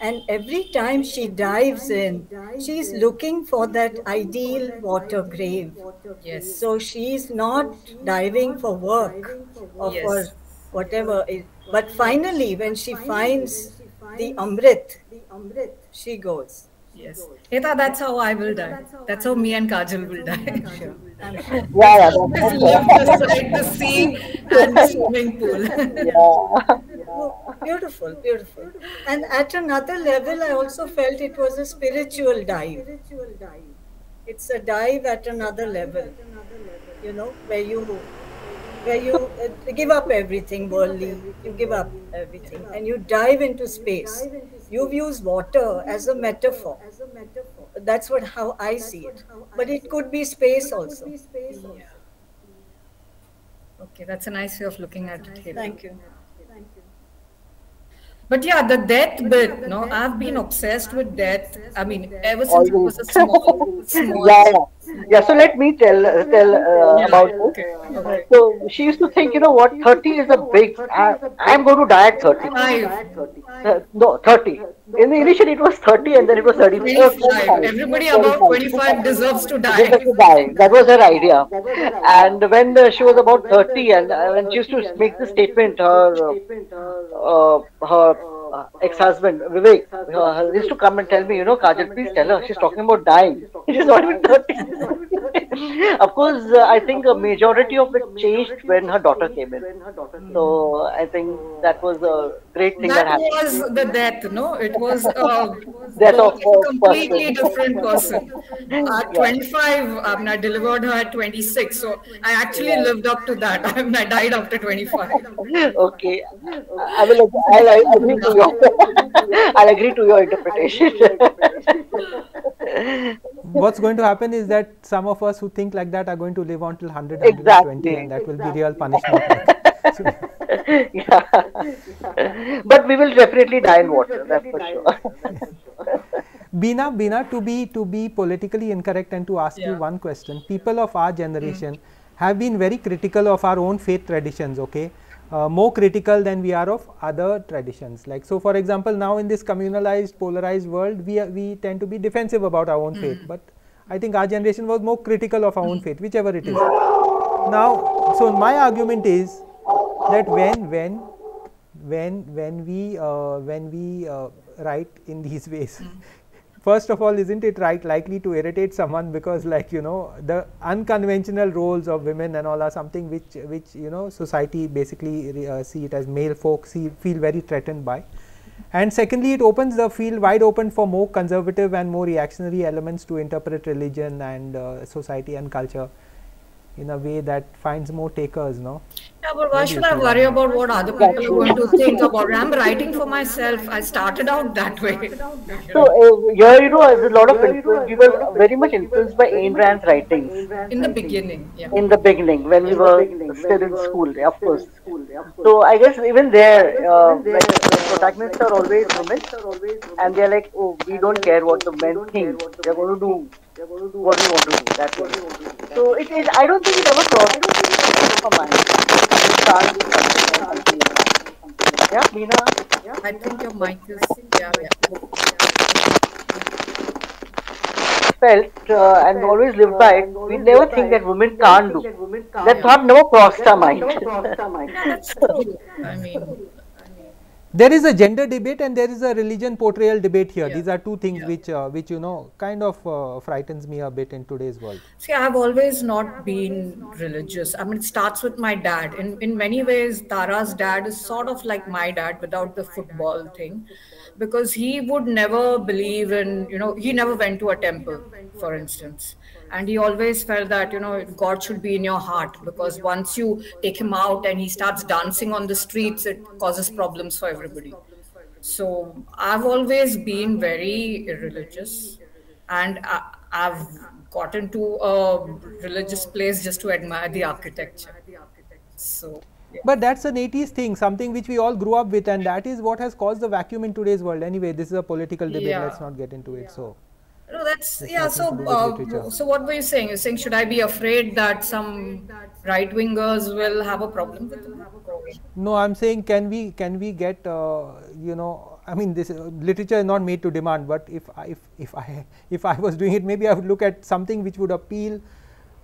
And every time she dives in, she's looking for that ideal water grave. Yes. So she's not diving for work or for whatever. But finally, when she finds the Amrit, she goes. Yes. Heta, that's how I will die. That's how me and Kajal will die. Sure. Sure. Yeah, yeah. Live beside the sea and the swimming pool. Yeah. Yeah. Beautiful, beautiful. And at another level, I also felt it was a spiritual dive. It's a dive at another level, you know, where you, where you uh, give up everything worldly, you give up everything, and you dive into space. You've used water as a metaphor. That's what how I see it. But it could be space also. Yeah. Okay, that's a nice way of looking at it. Heta. Thank you. But yeah, the death bit, no, I've been obsessed with death. I mean, ever since I was a small, small yeah, yeah, yeah. So let me tell uh, tell uh, yeah, about it. Okay, okay. So she used to think, you know what, thirty is a big. I, I'm going to die at thirty. Uh, no, thirty. In the initially it was thirty, and then it was thirty. Everybody above twenty-five deserves to die. Deserves to die. That was her idea. And when uh, she was about thirty, and uh, when she used to make the statement, her uh, her. Uh, ex-husband, Vivek, uh, used to come and tell me, you know, Kajal, please tell her, she's talking about dying. She's not even thirty. Of course, uh, I think a majority of it changed when her daughter came in. So, I think that was a great thing that, that happened. That was the death, no? It was uh, death of a completely person. different person. At twenty-five, um, I delivered her at twenty-six. So, I actually yeah. lived up to that. I died after twenty-five. Okay. I will I'll, I'll agree to your, I'll agree to your interpretation. What's going to happen is that some of us who think like that are going to live on till one hundred, exactly. one twenty, and that exactly. will be real punishment. Yeah. But we will definitely die in water, that's for sure. Bina, Bina, to be, to be politically incorrect and to ask yeah. you one question, people of our generation mm. have been very critical of our own faith traditions, okay? Uh, more critical than we are of other traditions. Like, so for example, now in this communalized, polarized world, we, are, we tend to be defensive about our own mm. faith. But I think our generation was more critical of our mm. own faith, whichever it is. Now, so my argument is that when, when, when, when we, uh, when we uh, write in these ways, mm. first of all, isn't it right likely to irritate someone because, like, you know, the unconventional roles of women and all are something which, which you know, society basically uh, see it as male folk see, feel very threatened by. And secondly, it opens the field wide open for more conservative and more reactionary elements to interpret religion and uh, society and culture in a way that finds more takers, no? Yeah, but why should I worry about what other people are going to think about? I'm writing for myself. I started out that way. So, uh, here, you know, a lot of influence. We were very much influenced by Ayn Rand's writings. In the beginning, yeah. In the beginning, when we were still in school, of course. So, I guess even there, uh, like, the protagonists are always women, and they're like, oh, we don't care what the men think. They're going to do what we want to do. That's what we want to do. So, it is, I don't think it ever crossed my mind. Yeah, Bina. Yeah, I think your mic is. Yeah, yeah. Felt uh, and always lived by it. We never think that women can't do. That thought never crossed our mind. I mean, there is a gender debate and there is a religion portrayal debate here. Yeah. These are two things yeah. which, uh, which you know, kind of uh, frightens me a bit in today's world. See, I've always not been religious. I mean, it starts with my dad. In, in many ways, Tara's dad is sort of like my dad without the football thing, because he would never believe in, you know, he never went to a temple, for instance. And he always felt that, you know, God should be in your heart, because once you take him out and he starts dancing on the streets, it causes problems for everybody. So I've always been very irreligious, and I, I've gotten to a religious place just to admire the architecture. So. Yeah. But that's an eighties thing, something which we all grew up with, and that is what has caused the vacuum in today's world. Anyway, this is a political debate, yeah. let's not get into it. Yeah. So. No, that's, that's yeah. So, uh, so what were you saying? You're saying, should I be afraid that some right-wingers will have a problem with them? No, I'm saying, can we, can we get, uh, you know, I mean, this uh, literature is not made to demand, but if I, if, if I, if I was doing it, maybe I would look at something which would appeal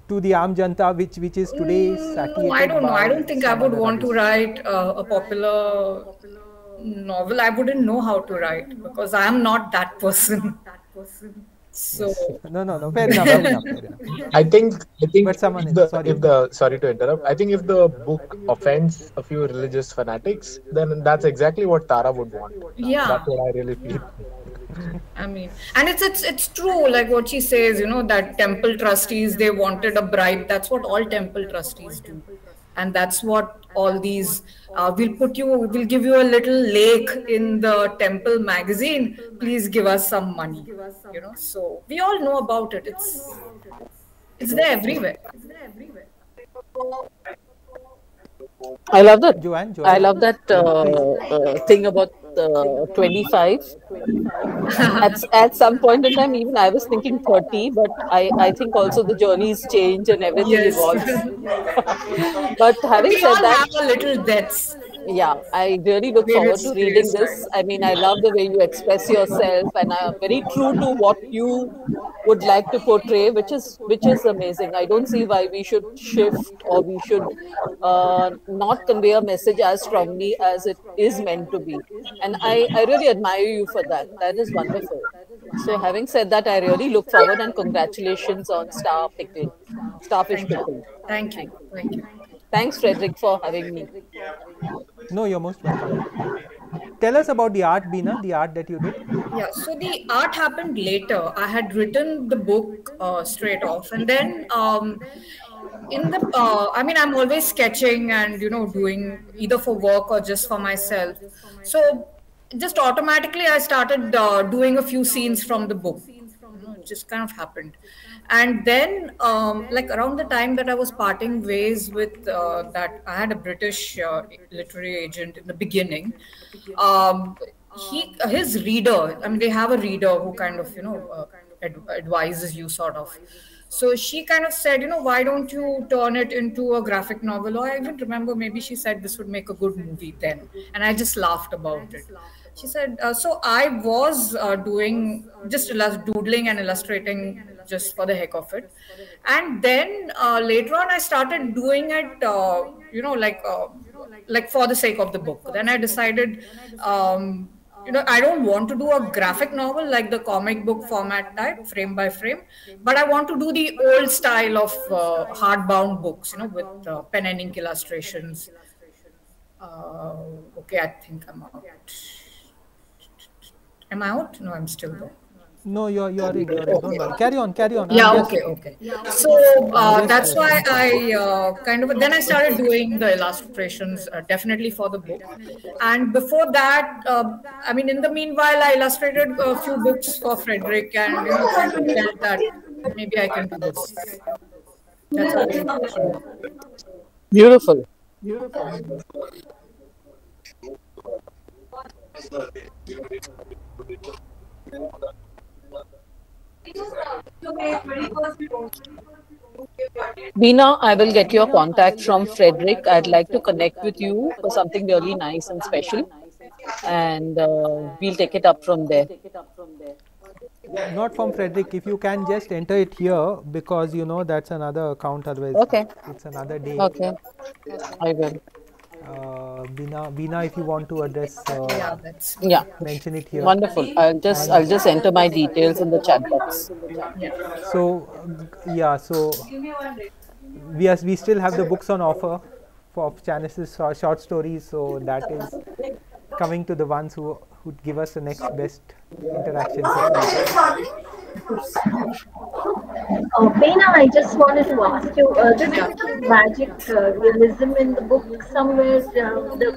to the Aam Janta, which, which is today. Mm, no, I don't know. I don't think I would want to write uh, a popular novel. I wouldn't know how to write, because I am not that person. So yes. no, no, no. Fair enough. Fair enough, fair enough. I think, I think. But someone if the, sorry. If the sorry to interrupt. I think if the book offends a few religious fanatics, then that's exactly what Tara would want. Yeah. That's what I really feel. I mean, and it's it's it's true. Like what she says, you know, that temple trustees, they wanted a bribe. That's what all temple trustees do, and that's what all these. Uh, we'll put you. We'll give you a little lake in the temple magazine. Please give us some money. You know, so we all know about it. It's it's there everywhere. It's there everywhere. I love that, Joanne. Joanne. I love that uh, uh, thing about uh, twenty-five. at, at some point in time, even I was thinking thirty, but I, I think also the journeys change and everything yes. evolves. But having we said all that, have a little deaths. Yeah, I really look forward to reading this. I mean, I love the way you express yourself, and I am very true to what you would like to portray, which is which is amazing. I don't see why we should shift or we should uh, not convey a message as strongly as it is meant to be. And I, I really admire you for that. That is wonderful. So having said that, I really look forward, and congratulations on Star Pickle, Starfish Pickle. Thank you. Thank you. Thanks, Frederick, for having me. No, you're most welcome. Tell us about the art, Bina, the art that you did. Yeah, so the art happened later. I had written the book uh, straight off, and then um, in the, uh, I mean, I'm always sketching and, you know, doing either for work or just for myself. So just automatically I started uh, doing a few scenes from the book. It just kind of happened. And then, um, like around the time that I was parting ways with uh, that, I had a British uh, literary agent in the beginning. Um, he, his reader, I mean, they have a reader who kind of, you know, uh, ad advises you sort of. So she kind of said, you know, why don't you turn it into a graphic novel? Or I even remember maybe she said this would make a good movie then. And I just laughed about it. She said, uh, so I was uh, doing just doodling and illustrating just for the heck of it. And then uh, later on, I started doing it, uh, you know, like, uh, like for the sake of the book. Then I decided, um, you know, I don't want to do a graphic novel like the comic book format type, frame by frame, but I want to do the old style of uh, hardbound books, you know, with uh, pen and ink illustrations. Uh, okay, I think I'm out. Am I out? No, I'm still there. No, you're you're okay. Don't worry. Carry on, carry on. Yeah, I'm okay, okay. So uh, that's why I uh, kind of then I started doing the illustrations uh, definitely for the book. And before that, uh, I mean, in the meanwhile, I illustrated a few books for Frederick, and you know, I felt that maybe I can do this. That's all. Beautiful. Beautiful. Bina, I will get your contact from Frederick. I'd like to connect with you for something really nice and special, and uh, we'll take it up from there. Not from Frederick. If you can just enter it here, because you know that's another account. Otherwise, okay, it's another day. Okay, I will. Uh, Bina, Bina, if you want to address, uh, yeah, that's, yeah, mention it here. Wonderful. I'll just, I'll just enter my details in the chat box. Yeah. So, yeah. So, we are, we still have the books on offer for Janice's short stories. So that is coming to the ones who who give us the next best interaction. Oh, Bina, I just wanted to ask you, uh, this is the magic uh, realism in the book somewhere, uh, the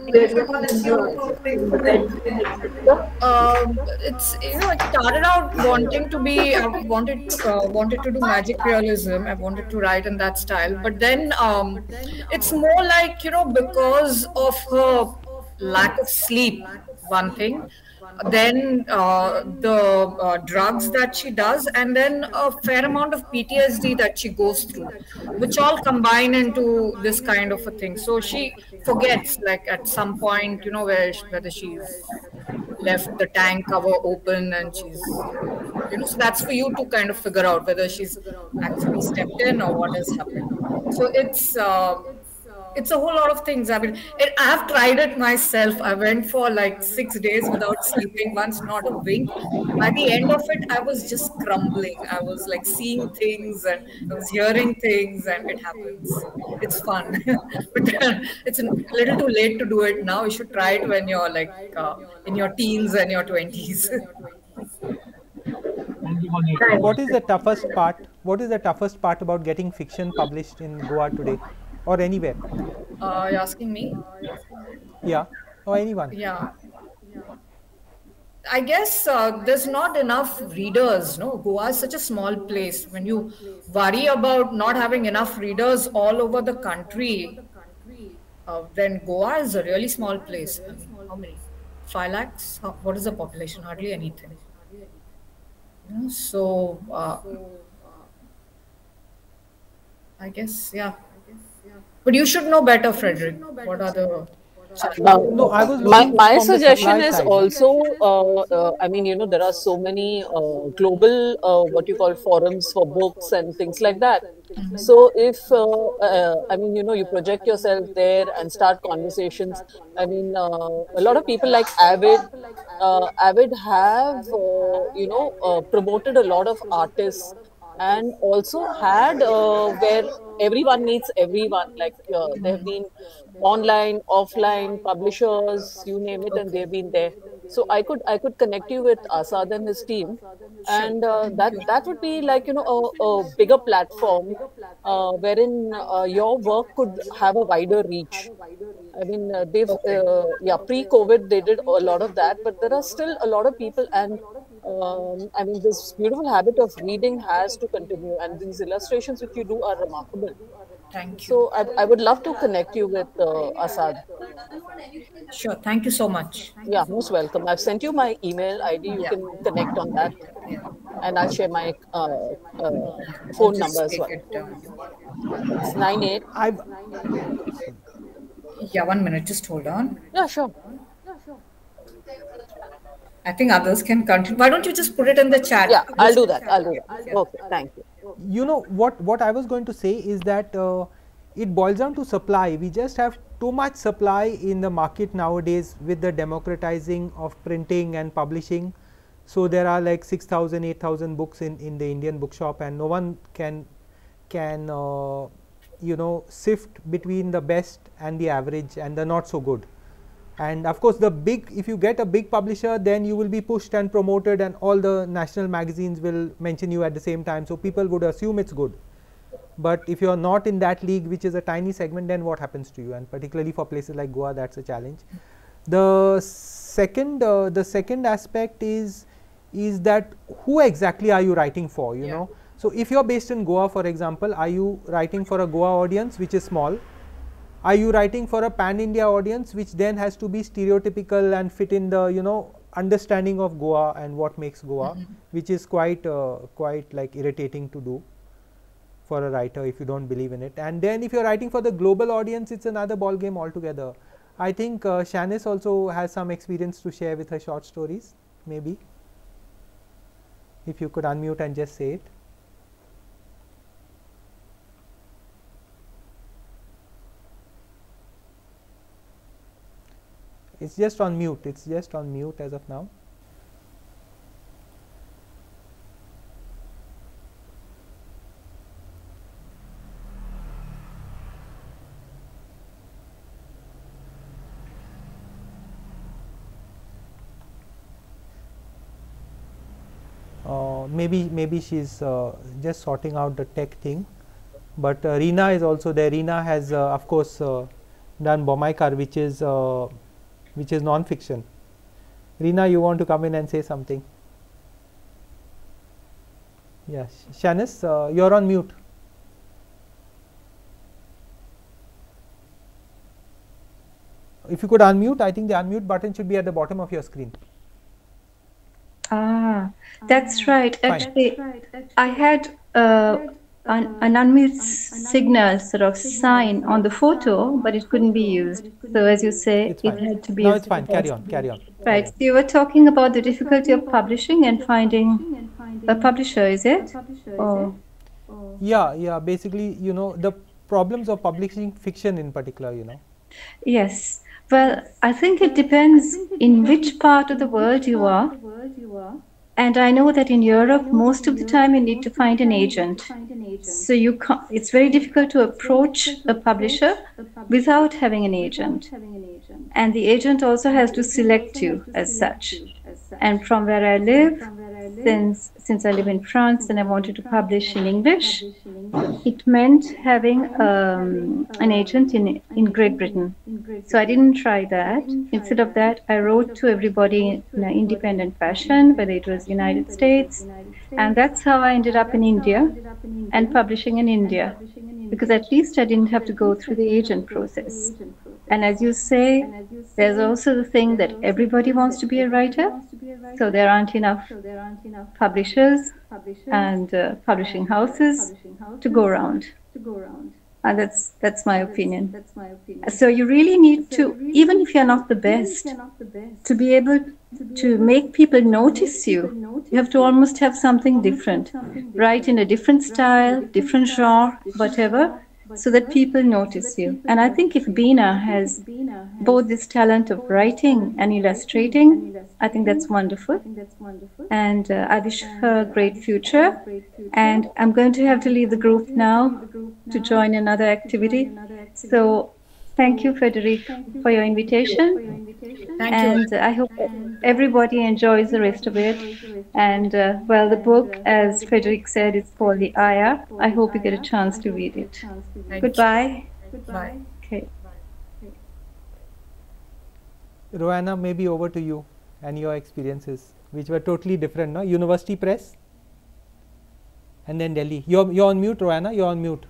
um, it's, you know, it started out wanting to be, I wanted, uh, wanted to do magic realism, I wanted to write in that style, but then um, it's more like, you know, because of her lack of sleep, one thing. Then uh, the uh, drugs that she does, and then a fair amount of P T S D that she goes through, which all combine into this kind of a thing. So she forgets, like at some point, you know, where she, whether she's left the tank cover open, and she's, you know, so that's for you to kind of figure out whether she's actually stepped in or what has happened. So it's, uh, it's a whole lot of things. I mean, it, I have tried it myself. I went for like six days without sleeping once, not a wink. At the end of it, I was just crumbling. I was like seeing things and I was hearing things, and it happens. It's fun. But it's a little too late to do it now. You should try it when you're like uh, in your teens and your twenties. What is the toughest part? What is the toughest part about getting fiction published in Goa today? Or anywhere? Uh, you're asking me? Yeah, or anyone. Yeah. I guess uh, there's not enough readers, no? Goa is such a small place. When you worry about not having enough readers all over the country, uh, then Goa is a really small place. I mean, how many? Five lakhs? How, what is the population? Hardly anything. You know, so, uh, I guess, yeah. But you should know better, Frederick. What are the... Uh, no, I was my my suggestion is also, uh, uh, I mean, you know, there are so many uh, global, uh, what you call forums for books and things like that. Mm-hmm. So if, uh, uh, I mean, you know, you project yourself there and start conversations. I mean, uh, a lot of people like Avid, uh, Avid have, uh, you know, uh, promoted a lot of artists. And also had uh, where everyone meets everyone, like uh, there have been online, offline publishers, you name it, and they've been there. So I could I could connect you with Asad and his team, and uh, that that would be like, you know, a, a bigger platform uh, wherein uh, your work could have a wider reach. I mean, uh, they've uh, yeah pre-COVID they did a lot of that, but there are still a lot of people and. Um, I mean, this beautiful habit of reading has to continue, and these illustrations which you do are remarkable. Thank you. So I, I would love to connect you with uh, Asad. Sure. Thank you so much. Yeah, most welcome. I've sent you my email I D. You yeah. can connect on that, and I'll share my uh, uh, phone number as well. It, uh, it's nine eight. I've... Yeah, one minute. Just hold on. Yeah, sure. I think others can continue. Why don't you just put it in the chat? Yeah, I'll do that. I'll do that. Okay, thank you. You know, what, what I was going to say is that uh, it boils down to supply. We just have too much supply in the market nowadays with the democratizing of printing and publishing. So there are like six thousand, eight thousand books in, in the Indian bookshop, and no one can, can uh, you know, sift between the best and the average and the not so good. And of course, the big, if you get a big publisher, then you will be pushed and promoted, and all the national magazines will mention you at the same time. So people would assume it's good. But if you are not in that league, which is a tiny segment, then what happens to you? And particularly for places like Goa, that's a challenge. The second, uh, the second aspect is, is that who exactly are you writing for? You yeah. know. So if you are based in Goa, for example, are you writing for a Goa audience, which is small? Are you writing for a pan-India audience, which then has to be stereotypical and fit in the, you know, understanding of Goa and what makes Goa, mm-hmm. which is quite, uh, quite like irritating to do for a writer if you don't believe in it. And then if you're writing for the global audience, it's another ball game altogether. I think uh, Shanice also has some experience to share with her short stories, maybe. If you could unmute and just say it. It's just on mute. It's just on mute as of now. Uh, maybe, maybe she's uh, just sorting out the tech thing. But uh, Reena is also there. Reena has, uh, of course, uh, done Bombaikar, which is. Uh, which is non-fiction. Reena, you want to come in and say something? Yes, Shanice, uh, you are on mute. If you could unmute, I think the unmute button should be at the bottom of your screen. Ah, that's right. Fine. Actually, I had uh, an, an unmute signal sort of sign on the photo, but it couldn't be used. So as you say, it had to be. No, it's fine. Carry on. Carry on. Right. So you were talking about the difficulty of publishing and finding a publisher, is it? Or? Yeah, yeah. Basically, you know, the problems of publishing fiction in particular, you know? Yes. Well, I think it depends in which part of the world you are. And I know that in Europe, most of the time you need to find an agent. So you can't, it's very difficult to approach a publisher without having an agent. And the agent also has to select you as such. And from where I live, since, since I live in France and I wanted to publish in English, it meant having um, an agent in, in Great Britain. So I didn't try that. Instead of that, I wrote to everybody in an independent fashion, whether it was United States, and that's how I ended up in India and publishing in India, because at least I didn't have to go through the agent process. And as you say, there's also the thing that everybody wants to be a writer, so there aren't enough publishers and uh, publishing houses to go around. And that's that's my opinion. That's, that's my opinion. So you really need so to, really even if you're not the best, not the best to be able to, be to able make people notice people you, notice you have to almost have something different, something write different. in a different style, different, different genre, different whatever, so that people notice that you. People and I think if Bina has, Bina has both this talent of writing and illustrating, and illustrating I think that's wonderful. I think that's wonderful. And uh, I wish and, her a great future. Great future. And I'm going to have to leave the group now to join another activity. So thank you, Frederick, for your invitation. And uh, I hope everybody enjoys the rest of it. And uh, well, the book, as Frederick said, is called The Ayah. I hope you get a chance to read it. Goodbye. Goodbye. Okay. Rowena, maybe over to you and your experiences, which were totally different, no? University Press and then Delhi. You're, you're on mute, Rowena, you're on mute.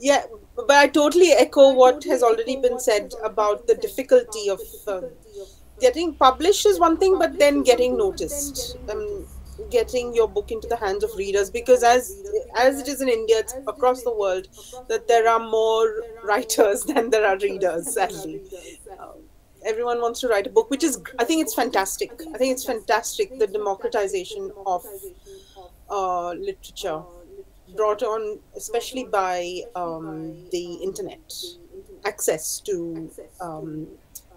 Yeah, but I totally echo what has already been said about the difficulty of uh, getting published is one thing, but then getting noticed, um, getting your book into the hands of readers, because as as it is in India, it's across the world, that there are more writers than there are readers, sadly. Um, everyone wants to write a book, which is, I think it's fantastic. I think it's fantastic, the democratization of uh, literature, brought on especially by um, the internet, access to um,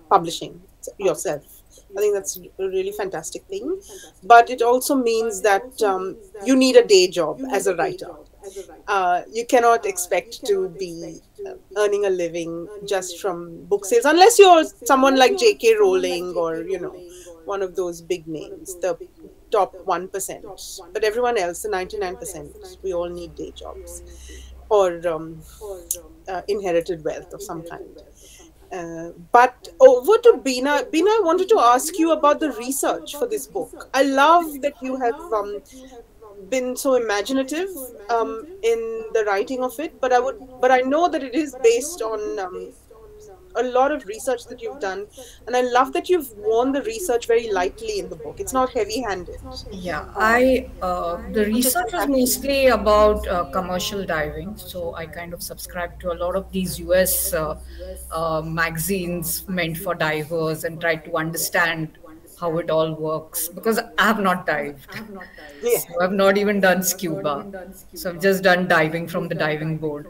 publishing yourself. I think that's a really fantastic thing, but it also means that um, you need a day job as a writer. Uh, you cannot expect to be earning a living just from book sales, unless you're someone like J K Rowling or, you know, one of those big names, the top one percent, but everyone else, the ninety-nine percent, we all need day jobs or um, uh, inherited wealth of some kind. Uh, but over to Bina. Bina, I wanted to ask you about the research for this book. I love that you have um, been so imaginative um, in the writing of it, but I would, but I know that it is based on um, a lot of research that you've done, and I love that you've worn the research very lightly in the book. It's not heavy-handed. Yeah, I uh, the research was mostly about uh, commercial diving, so I kind of subscribed to a lot of these U S uh, uh, magazines meant for divers and tried to understand how it all works, because I have not dived. So I've not even done scuba, so I've just done diving from the diving board.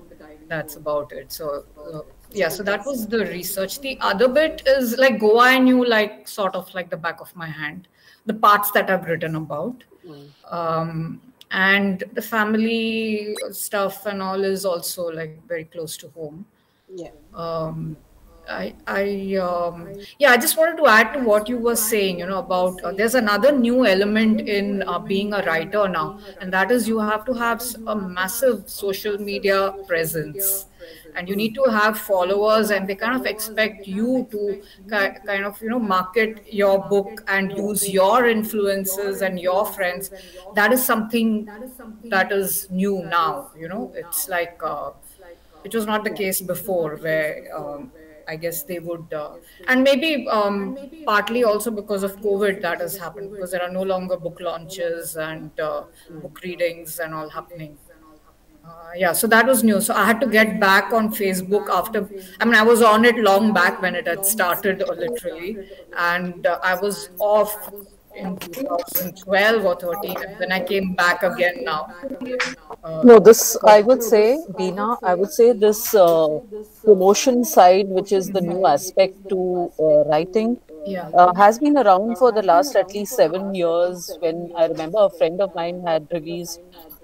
That's about it. So. Uh, Yeah, so that was the research. The other bit is like Goa, I knew like sort of like the back of my hand, the parts that I've written about. Mm. Um, and the family stuff and all is also like very close to home. Yeah. Um, I, I um, yeah, I just wanted to add to what you were saying, you know, about uh, there's another new element in uh, being a writer now, and that is you have to have a massive social media presence. And you need to have followers, and they kind of expect you to ki kind of, you know, market your book and use your influences and your friends. That is something that is new now, you know. It's like, uh, it was not the case before where um, I guess they would, uh, and maybe um, partly also because of COVID that has happened, because there are no longer book launches and uh, book readings and all happening. Uh, yeah, so that was new. So I had to get back on Facebook after, I mean, I was on it long back when it had started, literally, and uh, I was off in twenty twelve or thirteen, and then I came back again now. Uh, no, this, I would say, Bina, I would say this uh, promotion side, which is the new aspect to uh, writing, yeah. uh, has been around for the last at least seven years when I remember a friend of mine had released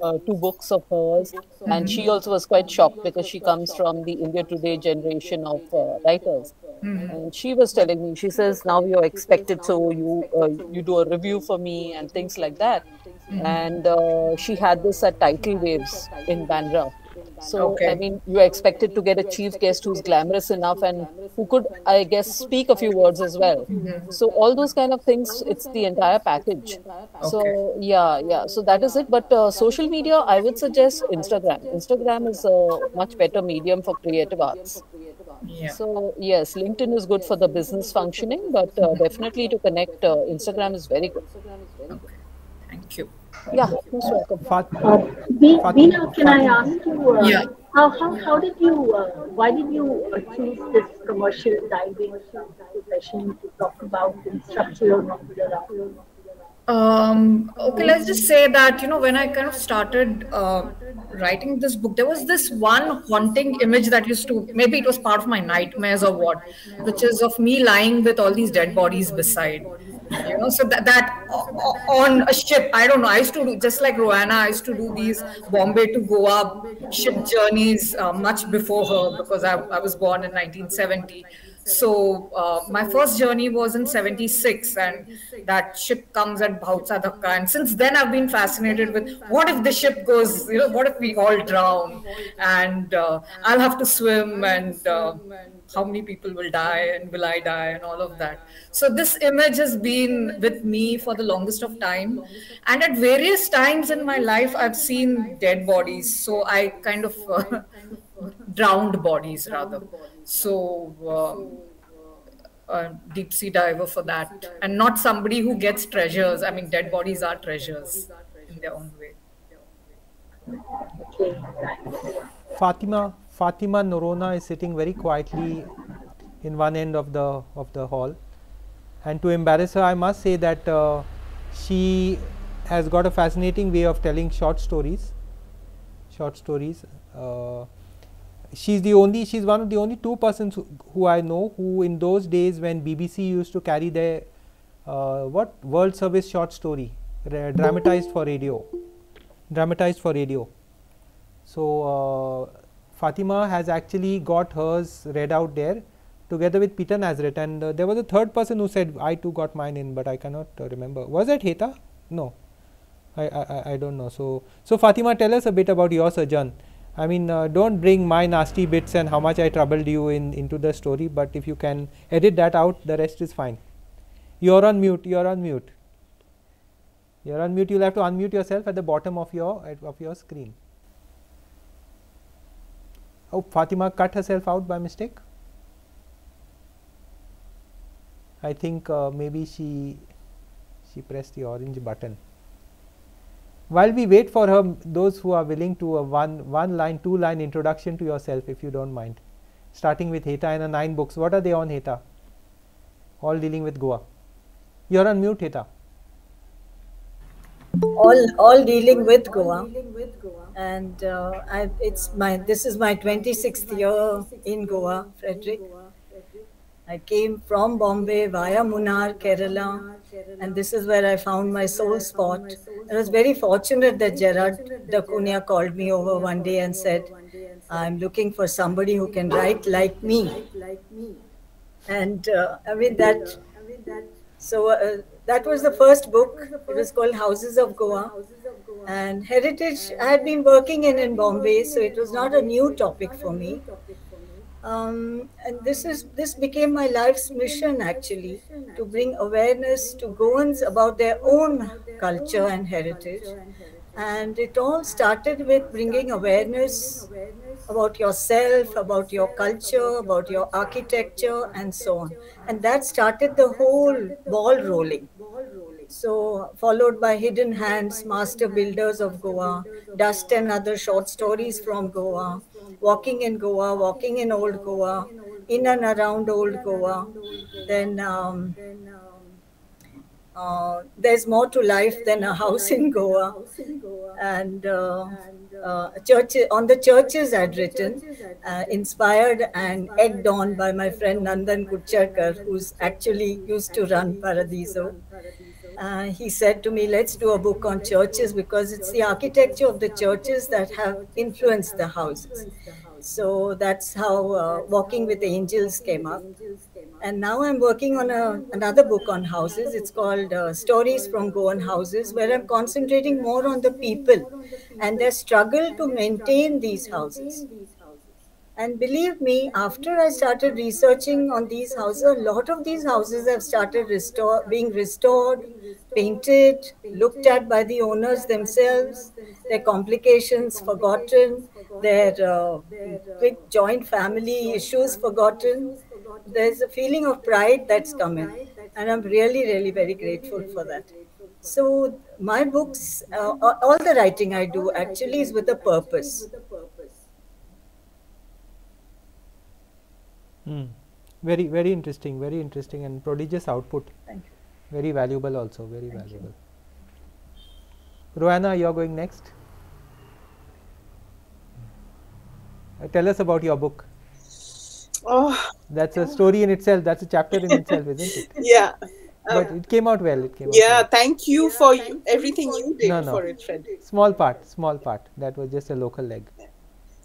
Uh, two books of hers, mm-hmm. and she also was quite shocked because she comes from the India Today generation of uh, writers. Mm-hmm. And she was telling me, she says, now you're expected, so you uh, you do a review for me and things like that. Mm-hmm. And uh, she had this at Tidal Waves in Bandra. So, okay. I mean, you are expected to get a chief guest who's glamorous enough and who could, I guess, speak a few words as well. Mm-hmm. So, all those kind of things, it's the entire package. Okay. So, yeah, yeah. So, that is it. But uh, social media, I would suggest Instagram. Instagram is a much better medium for creative arts. Yeah. So, yes, LinkedIn is good for the business functioning, but uh, mm-hmm. definitely to connect, uh, Instagram is very good. Okay. Thank you. Yeah, most welcome. Fatima. Uh, Bina, can I ask you, uh, yeah. how, how, how did you, uh, why did you uh, choose this commercial diving profession to talk about in structural material? Um, okay, let's just say that, you know, when I kind of started uh, writing this book, there was this one haunting image that used to, maybe it was part of my nightmares or what, which is of me lying with all these dead bodies beside. You know, so that, that on a ship, I don't know, I used to do, just like Rowena, I used to do these Bombay to Goa ship journeys uh, much before her, because I, I was born in nineteen seventy. So uh, my first journey was in seventy-six, and that ship comes at Bhautsadakka. And since then, I've been fascinated with what if the ship goes, you know, what if we all drown and uh, I'll have to swim, and uh, how many people will die, and will I die, and all of that. So this image has been with me for the longest of time. And at various times in my life, I've seen dead bodies. So I kind of uh, drowned bodies rather. So, um, a deep sea diver for that, and not somebody who gets treasures. I mean, dead bodies are treasures in their own way. Fatima, Fatima Noronha is sitting very quietly in one end of the of the hall, and to embarrass her, I must say that uh, she has got a fascinating way of telling short stories. Short stories. Uh, She's the only, she's one of the only two persons who, who I know who in those days when B B C used to carry their uh, what World Service short story, dramatized for radio, dramatized for radio. So, uh, Fatima has actually got hers read out there together with Peter Nazareth, and uh, there was a third person who said, I too got mine in, but I cannot uh, remember. Was that Heta? No, I, I, I don't know. So, so Fatima, tell us a bit about your sojourn. I mean, uh, don't bring my nasty bits and how much I troubled you in into the story, but if you can edit that out, the rest is fine. You're on mute, you're on mute. You're on mute, you'll have to unmute yourself at the bottom of your, at, of your screen. Oh, Fatima cut herself out by mistake. I think uh, maybe she, she pressed the orange button. While we wait for her, those who are willing to a one, one line, two line introduction to yourself, if you don't mind, starting with Heta and her nine books. What are they on, Heta? All dealing with Goa. You're on mute, Heta. All, all dealing with Goa, and uh, I, it's my. This is my twenty-sixth year in Goa, Frederick. I came from Bombay via Munnar, Kerala, and this is where I found my soul spot. I was very fortunate that Gerard Da Cunha called me over one day and said, I'm looking for somebody who can write like me. And uh, I mean that, so uh, that was the first book. It was called Houses of Goa. And heritage, I had been working in, in Bombay, so it was not a new topic for me. Um, and this is this became my life's mission, actually, to bring awareness to Goans about their own culture and heritage. And it all started with bringing awareness about yourself, about your culture, about your architecture, and so on. And that started the whole ball rolling. So, followed by Hidden Hands, Master Builders of Goa, Dust and Other Short Stories from Goa, Walking in Goa, Walking in Old Goa, In and Around Old Goa, then um, Uh, there's more to life than a house in Goa, and uh, uh, church, on the churches I'd written, uh, inspired and egged on by my friend Nandan Kutcharkar, who's actually used to run Paradiso. Uh, he said to me, let's do a book on churches because it's the architecture of the churches that have influenced the houses. So that's how uh, Walking with the Angels came up. And now I'm working on a, another book on houses. It's called uh, Stories from Goan Houses, where I'm concentrating more on the people and their struggle to maintain these houses. And believe me, after I started researching on these houses, a lot of these houses have started restore, being restored, painted, looked at by the owners themselves, their complications forgotten, their uh, quick joint family issues forgotten. There's a feeling of pride that's come in, and I'm really, really very grateful for that. So my books, uh, all the writing I do actually is with a purpose. Mm. Very, very interesting, very interesting and prodigious output. Thank you. Very valuable also, very Thank valuable. You. Ruana, you are going next. Uh, tell us about your book. Oh, that's a story in itself, that's a chapter in itself, isn't it? Yeah. Um, but it came out well. It came yeah, out well. Thank you for yeah, you, everything you did no, no. for it, Frederick. Small part, small part. That was just a local leg.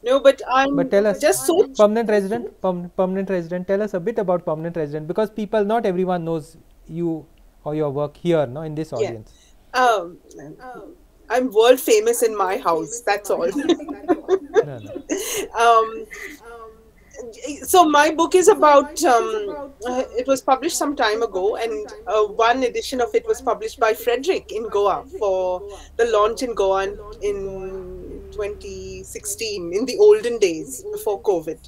No, but I'm but tell us, just so permanent resident, perm, permanent resident, tell us a bit about permanent resident, because people, not everyone knows you or your work here, no, in this audience. Yeah. Um, um, I'm world famous in my house, that's all. no, no. Um, So my book is about, um, uh, it was published some time ago, and uh, one edition of it was published by Frederick in Goa for the launch in Goa in twenty sixteen, in the olden days before COVID.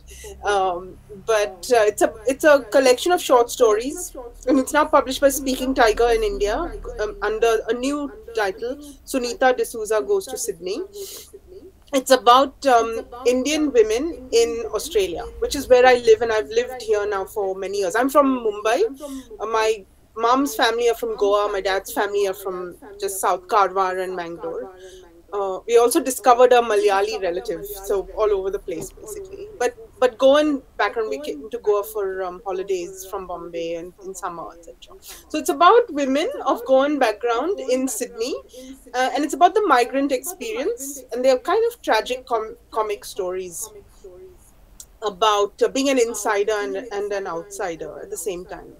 Um, but uh, it's, a, it's a collection of short stories, and it's now published by Speaking Tiger in India um, under a new title, Sunita D'Souza Goes to Sydney. It's about um, Indian women in Australia, which is where I live, and I've lived here now for many years. I'm from Mumbai. Uh, my mom's family are from Goa. My dad's family are from just South Karwar and Mangalore. Uh, we also discovered a Malayali relative, so all over the place basically. But but Goan background, we came to Goa for um, holidays from Bombay and in summer, et cetera. So it's about women of Goan background in Sydney, uh, and it's about the migrant experience, and they are kind of tragic com comic stories about uh, being an insider and, and an outsider at the same time.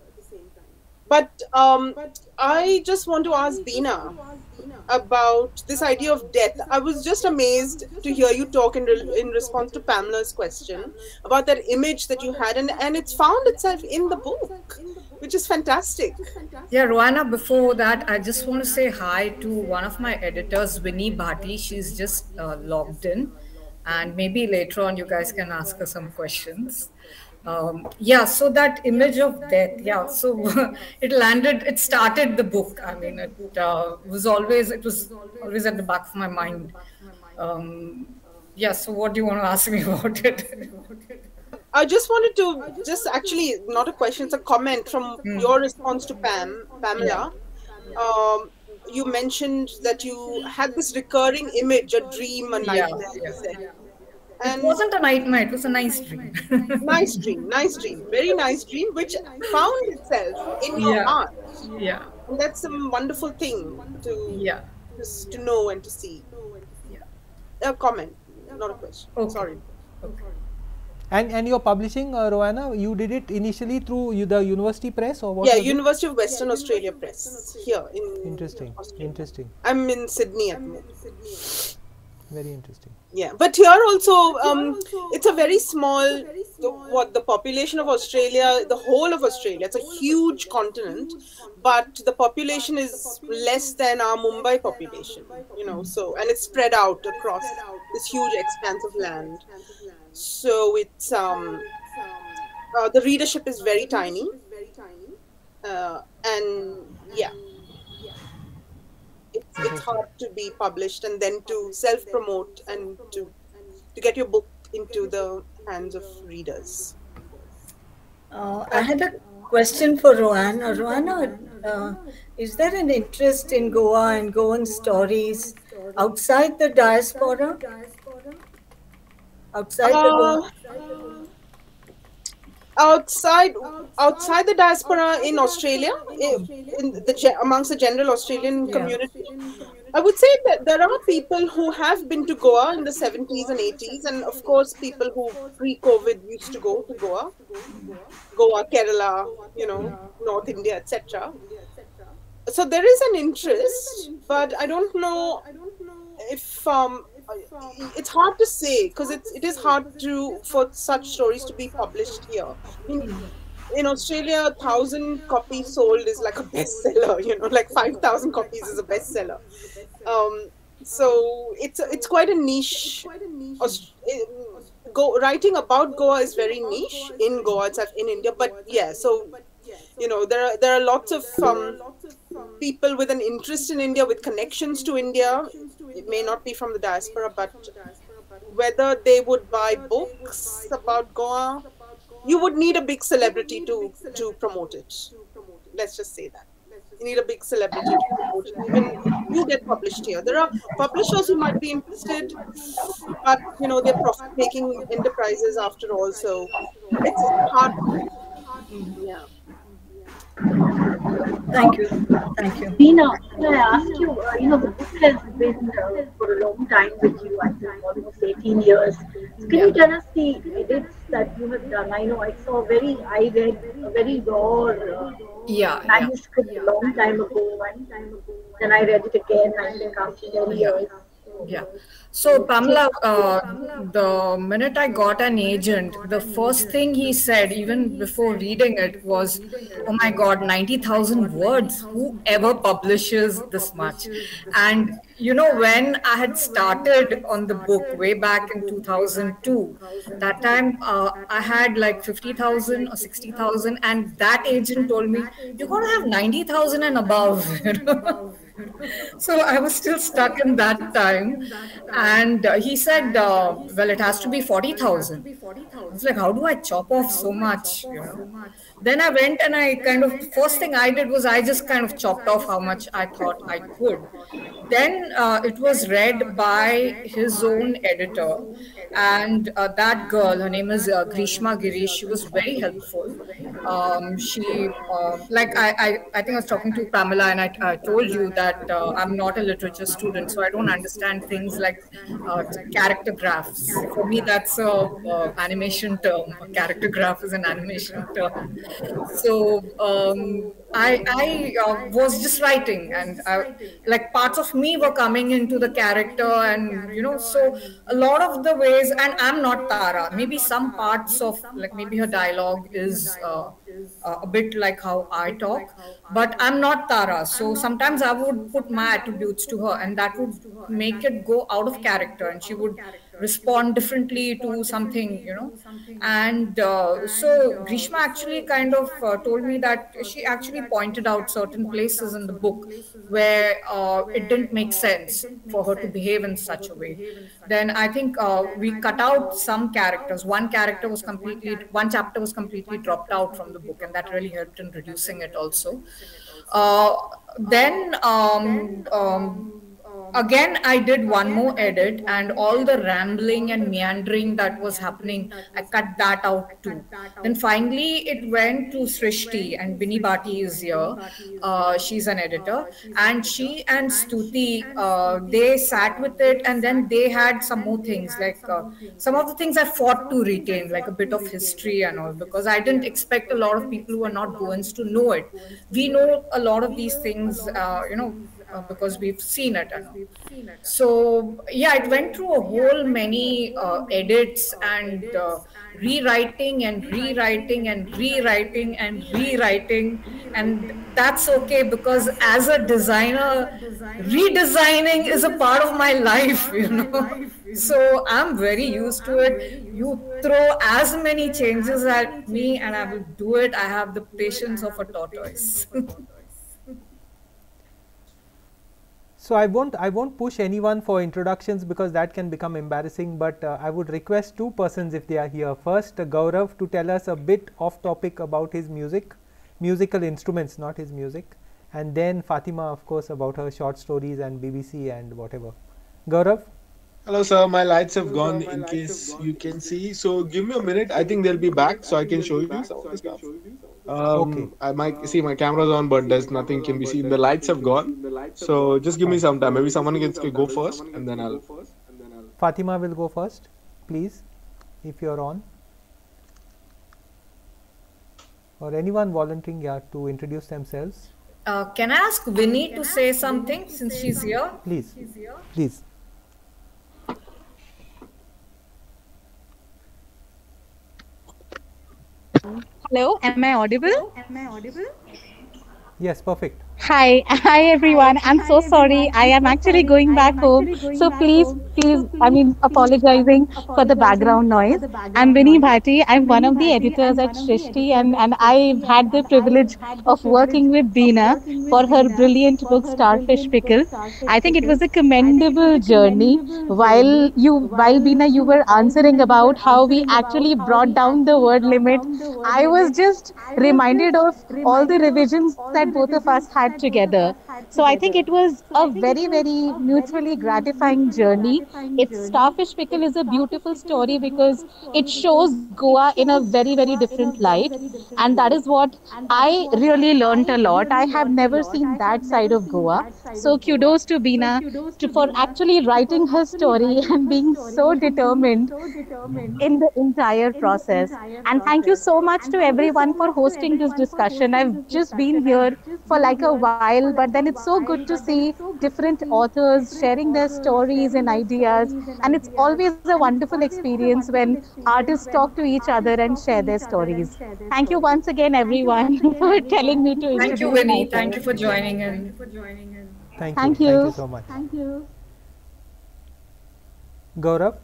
But um, I just want to ask Bina about this idea of death. I was just amazed to hear you talk in, re in response to Pamela's question about that image that you had, and, and it's found itself in the book, which is fantastic. Yeah, Ruana, before that, I just want to say hi to one of my editors, Vinny Bharti. She's just uh, logged in, and maybe later on you guys can ask her some questions. Um, yeah, so that image of death, yeah, so it landed, it started the book. I mean, it uh, was always, it was always at the back of my mind. Um, yeah, so what do you want to ask me about it? I just wanted to, just actually, not a question, it's a comment from hmm. your response to Pam, Pamela. Yeah. Um, you mentioned that you had this recurring image, a dream, a nightmare. Yeah, yeah. And it wasn't a nightmare, it was a nice dream. Nice dream, nice dream, very nice dream, which found itself in your yeah. art. Yeah. And that's some wonderful thing to, yeah. to, to know and to see. Yeah. A comment, not a question. Okay. Sorry. Okay. And and you're publishing, uh, Rowana, you did it initially through the University Press or what? Yeah, University it? of Western yeah, Australia Press here in Interesting, Australia. Interesting. I'm in Sydney at the moment. Very interesting. Yeah, but here also, um, it's a very small, the, what the population of Australia, the whole of Australia, it's a huge continent, but the population is less than our Mumbai population, you know, so, and it's spread out across this huge expanse of land. So it's, um, uh, the readership is very tiny, uh, and yeah. It's, it's hard to be published and then to self-promote and to, to get your book into the hands of readers. Uh, I had a question for Roanna. Roanna, uh, is there an interest in Goa and Goan stories outside the diaspora? Outside the Goa? Uh, Outside, outside the diaspora in Australia, in the, amongst the general Australian community, I would say that there are people who have been to Goa in the seventies and eighties, and of course people who pre-COVID used to go to Goa, Goa, Kerala, you know, North India, et cetera. So there is an interest, but I don't know if um, it's hard to say, because it's it is hard to for such stories to be published here. In, in Australia, a thousand copies sold is like a bestseller, you know, like five thousand copies is a bestseller. Um, so it's it's quite a niche. Go, writing about Goa is very niche in Goa, it's in India, but yeah, so you know there are there are lots of um, people with an interest in India, with connections to India. It may not be from the diaspora, but whether they would buy books about Goa, you would need a big celebrity to to promote it. Let's just say that. You need a big celebrity to promote it. Even you get published here. There are publishers who might be interested, but you know, they're profit-making enterprises after all, so it's hard. Yeah. Thank you. Thank you. Bina, can I ask you, uh, you know, the book has been uh, for a long time with you, I think almost eighteen years. So can you tell us the edits that you have done? I know I saw very, I read a very raw uh, yeah, manuscript yeah. a long time ago, one time ago. Then I read it again, I think, after ten years. Yeah. So Pamela, uh, the minute I got an agent, the first thing he said, even before reading it, was, oh my God, ninety thousand words, who ever publishes this much? And you know, when I had started on the book way back in two thousand two, that time uh, I had like fifty thousand or sixty thousand, and that agent told me, you're going to have ninety thousand and above. You know? So I was still stuck in that time, and uh, he said, uh, well, it has to be forty thousand. It's like, how do I chop off so much? You know? Then I went and I kind of, first thing I did was I just kind of chopped off how much I thought I could. Then uh, it was read by his own editor, and uh, that girl, her name is uh, Grishma Girish, she was very helpful. Um, she, uh, like I, I, I think I was talking to Pamela, and I, I told you that That, uh, I'm not a literature student, so I don't understand things like uh, character graphs. For me, that's a uh, animation term. A character graph is an animation term. So um, I, I uh, was just writing, and I, like parts of me were coming into the character, and you know, so a lot of the ways. And I'm not Tara. Maybe some parts of, like maybe her dialogue is uh, uh, a bit like how I talk, but I'm not Tara. So sometimes I would put my attributes to her, and that would make it go out of character, and she would respond differently to something, you know. And uh, so Grishma actually kind of uh, told me that she actually pointed out certain places in the book where uh, it didn't make sense for her to behave in such a way. Then I think uh, we cut out some characters. One character was completely, one chapter was completely dropped out from the book, and that really helped in reducing it also. Uh, then um, um, again, I did one more edit, and all the rambling and meandering that was happening, I cut that out too. Then finally, it went to Srishti, and Vinny Bharti is here. Uh, she's an editor, and she and Stuti, uh, they sat with it, and then they had some more things, like uh, some of the things I fought to retain, like a bit of history and all, because I didn't expect a lot of people who are not Goans to know it. We know a lot of these things, uh, you know, Uh, because we've seen it. We've seen it. So yeah, it went through a whole many uh, edits and uh, rewriting and rewriting and rewriting and rewriting, and that's okay, because as a designer, redesigning is a part of my life, you know. So I'm very used to it. You throw as many changes at me and I will do it. I have the patience of a tortoise. So I won't, I won't push anyone for introductions because that can become embarrassing, but uh, I would request two persons if they are here. First, uh, Gaurav to tell us a bit off topic about his music, musical instruments, not his music. And then Fatima, of course, about her short stories and B B C and whatever. Gaurav? Hello, sir. My lights have Hello, gone sir, in case gone you in can case. see. So give me a minute. I think they'll be back so I can show you some of the stuff. Um, okay. I might see my camera's on, but there's nothing can be seen. The lights have gone. So just give me some time. Maybe someone gets to go first and then I'll... Fatima will go first, please, if you're on. Or anyone volunteering yeah, to introduce themselves. Uh, can I ask Vinny to say something since she's here? Please, please. Hello, am I audible? Hello, am I audible? Yes, perfect. Hi, hi everyone. I'm hi so everyone. sorry. I am actually going back home. Going so back please, home. please, so I mean, please apologizing for the background noise. The background I'm Vinny Bharti. I'm Vinny one of the editors at Srishti, and, and I've had the privilege of working with Bina for her brilliant book, Starfish Pickle. I think it was a commendable journey. While you, while Bina, you were answering about how we actually brought down the word limit, I was just reminded of all the revisions that both of us had together. So I think it was a very, very mutually gratifying journey. It's Starfish Pickle is a beautiful story because it shows Goa in a very, very different light. And that is what I really learned a lot. I have never seen that side of Goa. So kudos to Bina for actually writing her story and being so determined in the entire process. And thank you so much to everyone for hosting this discussion. I've just been here for like a while, but then it's so good to see different authors sharing their stories and ideas, and it's always a wonderful experience when artists talk to each other and share their stories. Thank you once again, everyone, for telling me to introduce. Thank you, Vinny. Thank you for joining in. Thank you. Thank you so much. Thank you. Gaurav,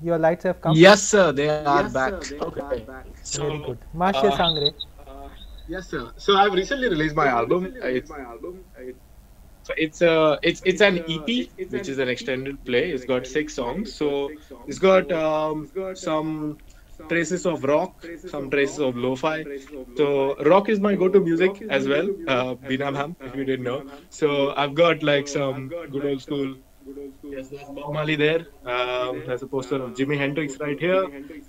your lights have come. Yes, sir. They are yes, back. Sir, they okay. Are back. So, very good. Mashe uh, Sangre. Yes, sir. So I've recently released my album. It's, so it's a it's it's an E P, which is an extended play. It's got six songs. So it's got um, some traces of rock, some traces of lo-fi. So rock is my go-to music as well. Uh, Bina ma'am, if you didn't know. So I've got like some good old school. Yes, there's Bob Marley there. Um, there's a poster of Jimi Hendrix right here,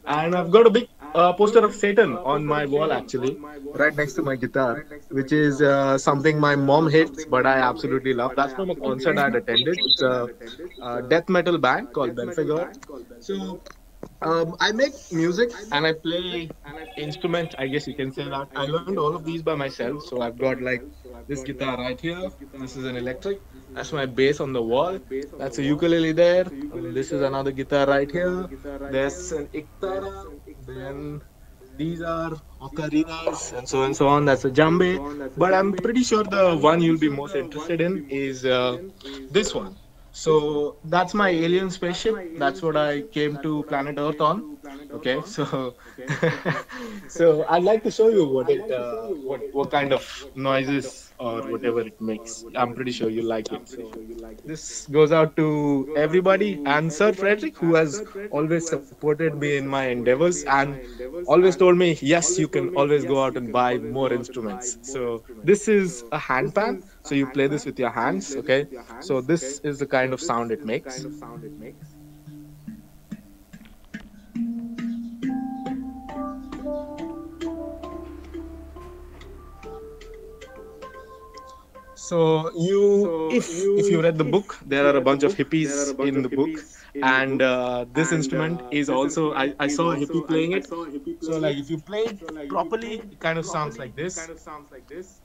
and I've got a big uh, poster of Satan on my wall actually, right next to my guitar, which is uh, something my mom hates, but I absolutely love. That's from a concert I had attended. It's a, a death metal band called Benfegor. So um, I make music and I play instruments. I guess you can say that. I learned all of these by myself. So I've got like this guitar right here. This is an electric. That's my bass on the wall. That's a ukulele there. Um, this is another guitar right here. There's an iktara. Then these are ocarinas and so and so on. That's a djembe. But I'm pretty sure the one you'll be most interested in is uh, this one. So that's my alien spaceship. That's what I came to planet Earth on. Okay, so so I'd like to show you what it, uh, what what kind of noises. Or whatever it makes. I'm pretty sure you like it. So this goes out to everybody and Sir Frederick, who has always supported me in my endeavors and always told me, yes, you can always go out and buy more instruments. So this is a handpan. So you play this with your hands. Okay. So this is the kind of sound it makes. So you, so if you, if you read the book, there are a bunch of hippies in the book, and uh, this and, instrument uh, is this also. I, I saw a hippie playing it. So like if you play it properly, it kind of sounds like this. Kind of sounds like this.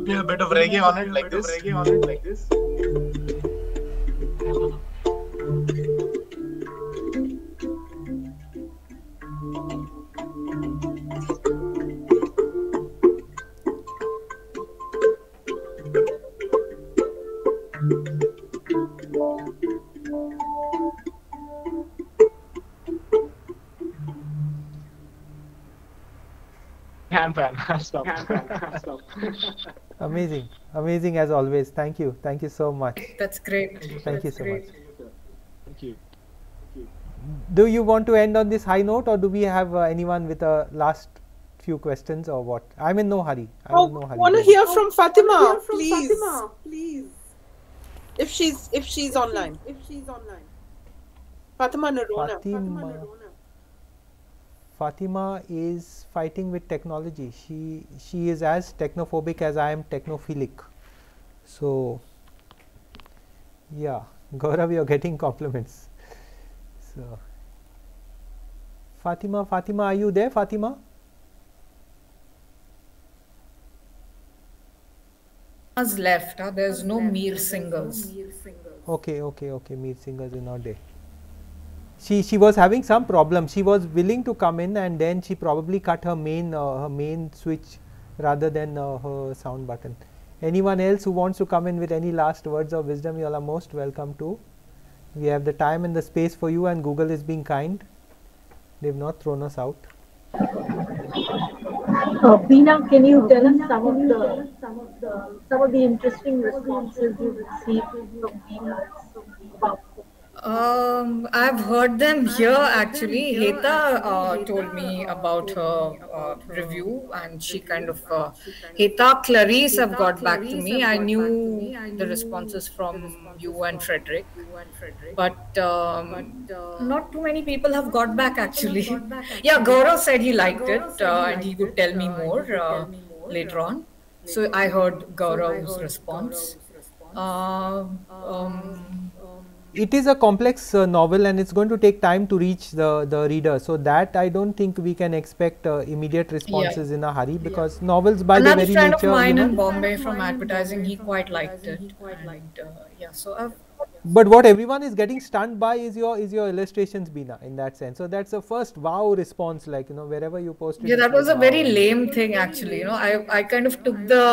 A bit of reggae on it, like this. Reggae on it, like this. Amazing, amazing as always. Thank you, thank you so much. That's great. Thank you, thank you so great. much. Thank you. Thank you. Do you want to end on this high note, or do we have uh, anyone with a last few questions, or what? I'm in no hurry. I oh, no want to hear from Fatima, please. Fatima, please. If she's if she's if online. She, if she's online. Fatima Noronha. Fatima. Fatima Noronha. Fatima is fighting with technology. She she is as technophobic as I am technophilic. So yeah, Gaurav, you are getting compliments. So Fatima, Fatima, are you there, Fatima? Has left. Huh? There's no mere singers. Okay, okay, okay. Mere singers in our day. She she was having some problem. She was willing to come in, and then she probably cut her main uh, her main switch rather than uh, her sound button. Anyone else who wants to come in with any last words of wisdom, you all are most welcome to. We have the time and the space for you, and Google is being kind. They've not thrown us out. Uh, Bina, can you tell us some of the some of the some of the interesting responses you received from Bina about? Um, I've heard them here actually. Heta uh, told me about her uh, review, and she kind of uh, Heta, Clarice have got back to me. I knew the responses from you and Frederick, but um, not too many people have got back actually. Yeah, Gaurav said he liked it, uh, and he would tell me more uh, later on. So I heard Gaurav's response. Uh, um, It is a complex uh, novel, and it's going to take time to reach the the reader. So that I don't think we can expect uh, immediate responses yeah. in a hurry, because yeah. novels by Another the very friend nature. Another friend of mine in Bombay from advertising, he quite liked it. He quite liked, uh, yeah. So. I've, but what everyone is getting stunned by is your is your illustrations, Bina, in that sense. So that's the first wow response, like you know wherever you posted. Yeah, that was a wow. very lame thing actually. You know, I I kind of took the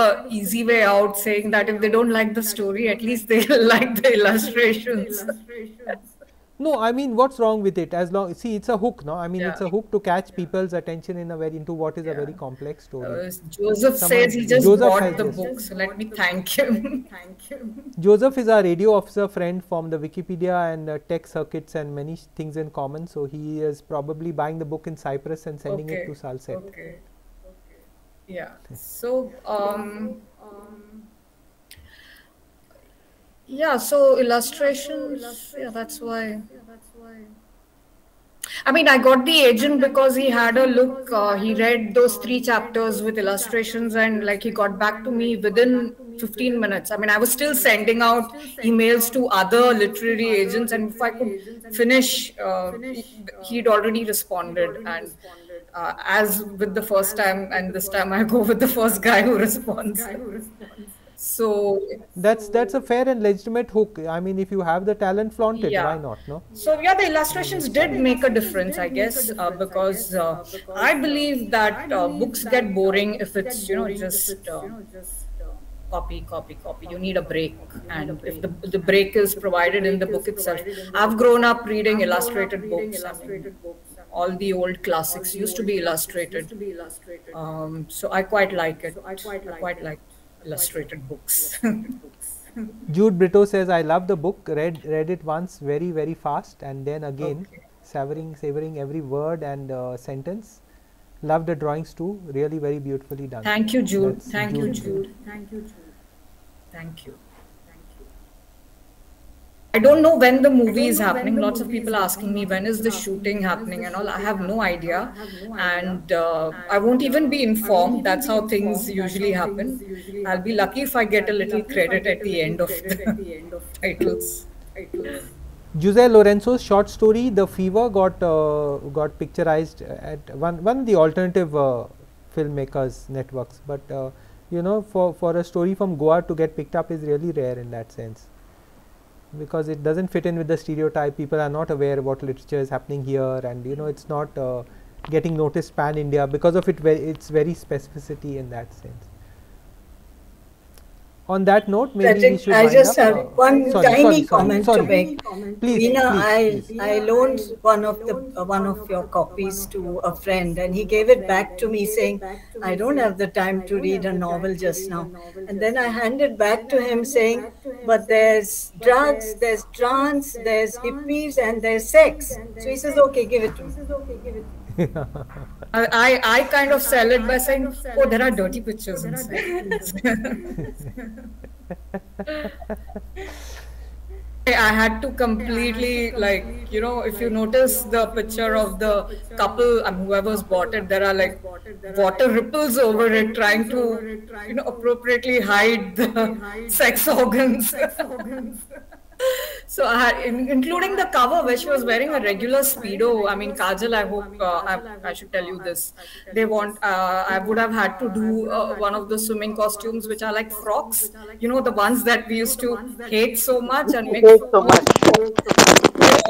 easy way out, saying that if they don't like the story, at least they like the illustrations. No, I mean, what's wrong with it? As long see, it's a hook, no? I mean, yeah. it's a hook to catch yeah. people's attention in a very into what is yeah. a very complex story. Uh, Joseph Someone, says he just Joseph bought the book, so let me thank him. Thank him. Joseph is our radio officer friend from the Wikipedia and uh, tech circuits and many things in common. So he is probably buying the book in Cyprus and sending okay. it to Salset. Okay. Okay. Yeah. So. Um, um, Yeah, so illustrations, yeah, so illustrations yeah, that's why. yeah, that's why. I mean, I got the agent because he had a look, uh, he read those three chapters with illustrations, and like he got back to me within fifteen minutes. I mean, I was still sending out emails to other literary agents, and if I could finish, uh, he'd already responded. And uh, as with the first time, and this time I go with the first guy who responds. So that's that's a fair and legitimate hook. I mean, if you have the talent, flaunt it. Yeah. Why not? No. So yeah, the illustrations did make a difference, I guess, uh, because uh, I believe that uh, books get boring if it's you know just uh, copy, copy, copy. You need a break, and if the the break is provided in the book itself. I've grown up reading illustrated books. I mean, all the old classics used to be illustrated. Um, so I quite like it. I quite like. Illustrated books. Jude Brito says, I love the book, read read it once very very fast, and then again okay. savoring savoring every word and uh, sentence. Love the drawings too, really very beautifully done. Thank you, Jude. That's thank Jude you, Jude. Jude. Thank you, Jude. Thank you. Thank you. I don't know when the movie is happening. Lots of people asking me when is the shooting happening and all. I have no idea, and uh, I won't even be informed. That's how things usually happen. I'll be lucky if I get a little credit at the end of the titles. Jose Lorenzo's short story, The Fever, got uh, got picturized at one one of the alternative uh, filmmakers networks. But uh, you know, for for a story from Goa to get picked up is really rare in that sense, because it doesn't fit in with the stereotype. People are not aware what literature is happening here, and you know it's not uh, getting noticed pan India because of it. Ve its very specificity in that sense. on that note, maybe Frederick, we should I just have up. one sorry, tiny sorry, comment sorry, sorry. to make. Please, Bina, please, I, please. I loaned one of the uh, one of your copies to a friend, and he gave it back to me saying, "I don't have the time to read a novel just now." And then I handed back to him saying, "But there's drugs, there's trance, there's hippies, and there's sex." So he says, "Okay, give it to me." I I kind of sell it by saying, "Oh, there are dirty pictures inside." I had to completely, like, you know, if you notice the picture of the couple, um, whoever's bought it, there are like water ripples over it, trying to, you know, appropriately hide the sex organs. So I had, including the cover where she was wearing a regular speedo. I mean, Kajal, I hope uh, I, I should tell you this. They want. Uh, I would have had to do uh, one of the swimming costumes, which are like frocks. You know, the ones that we used to hate so much and make so much.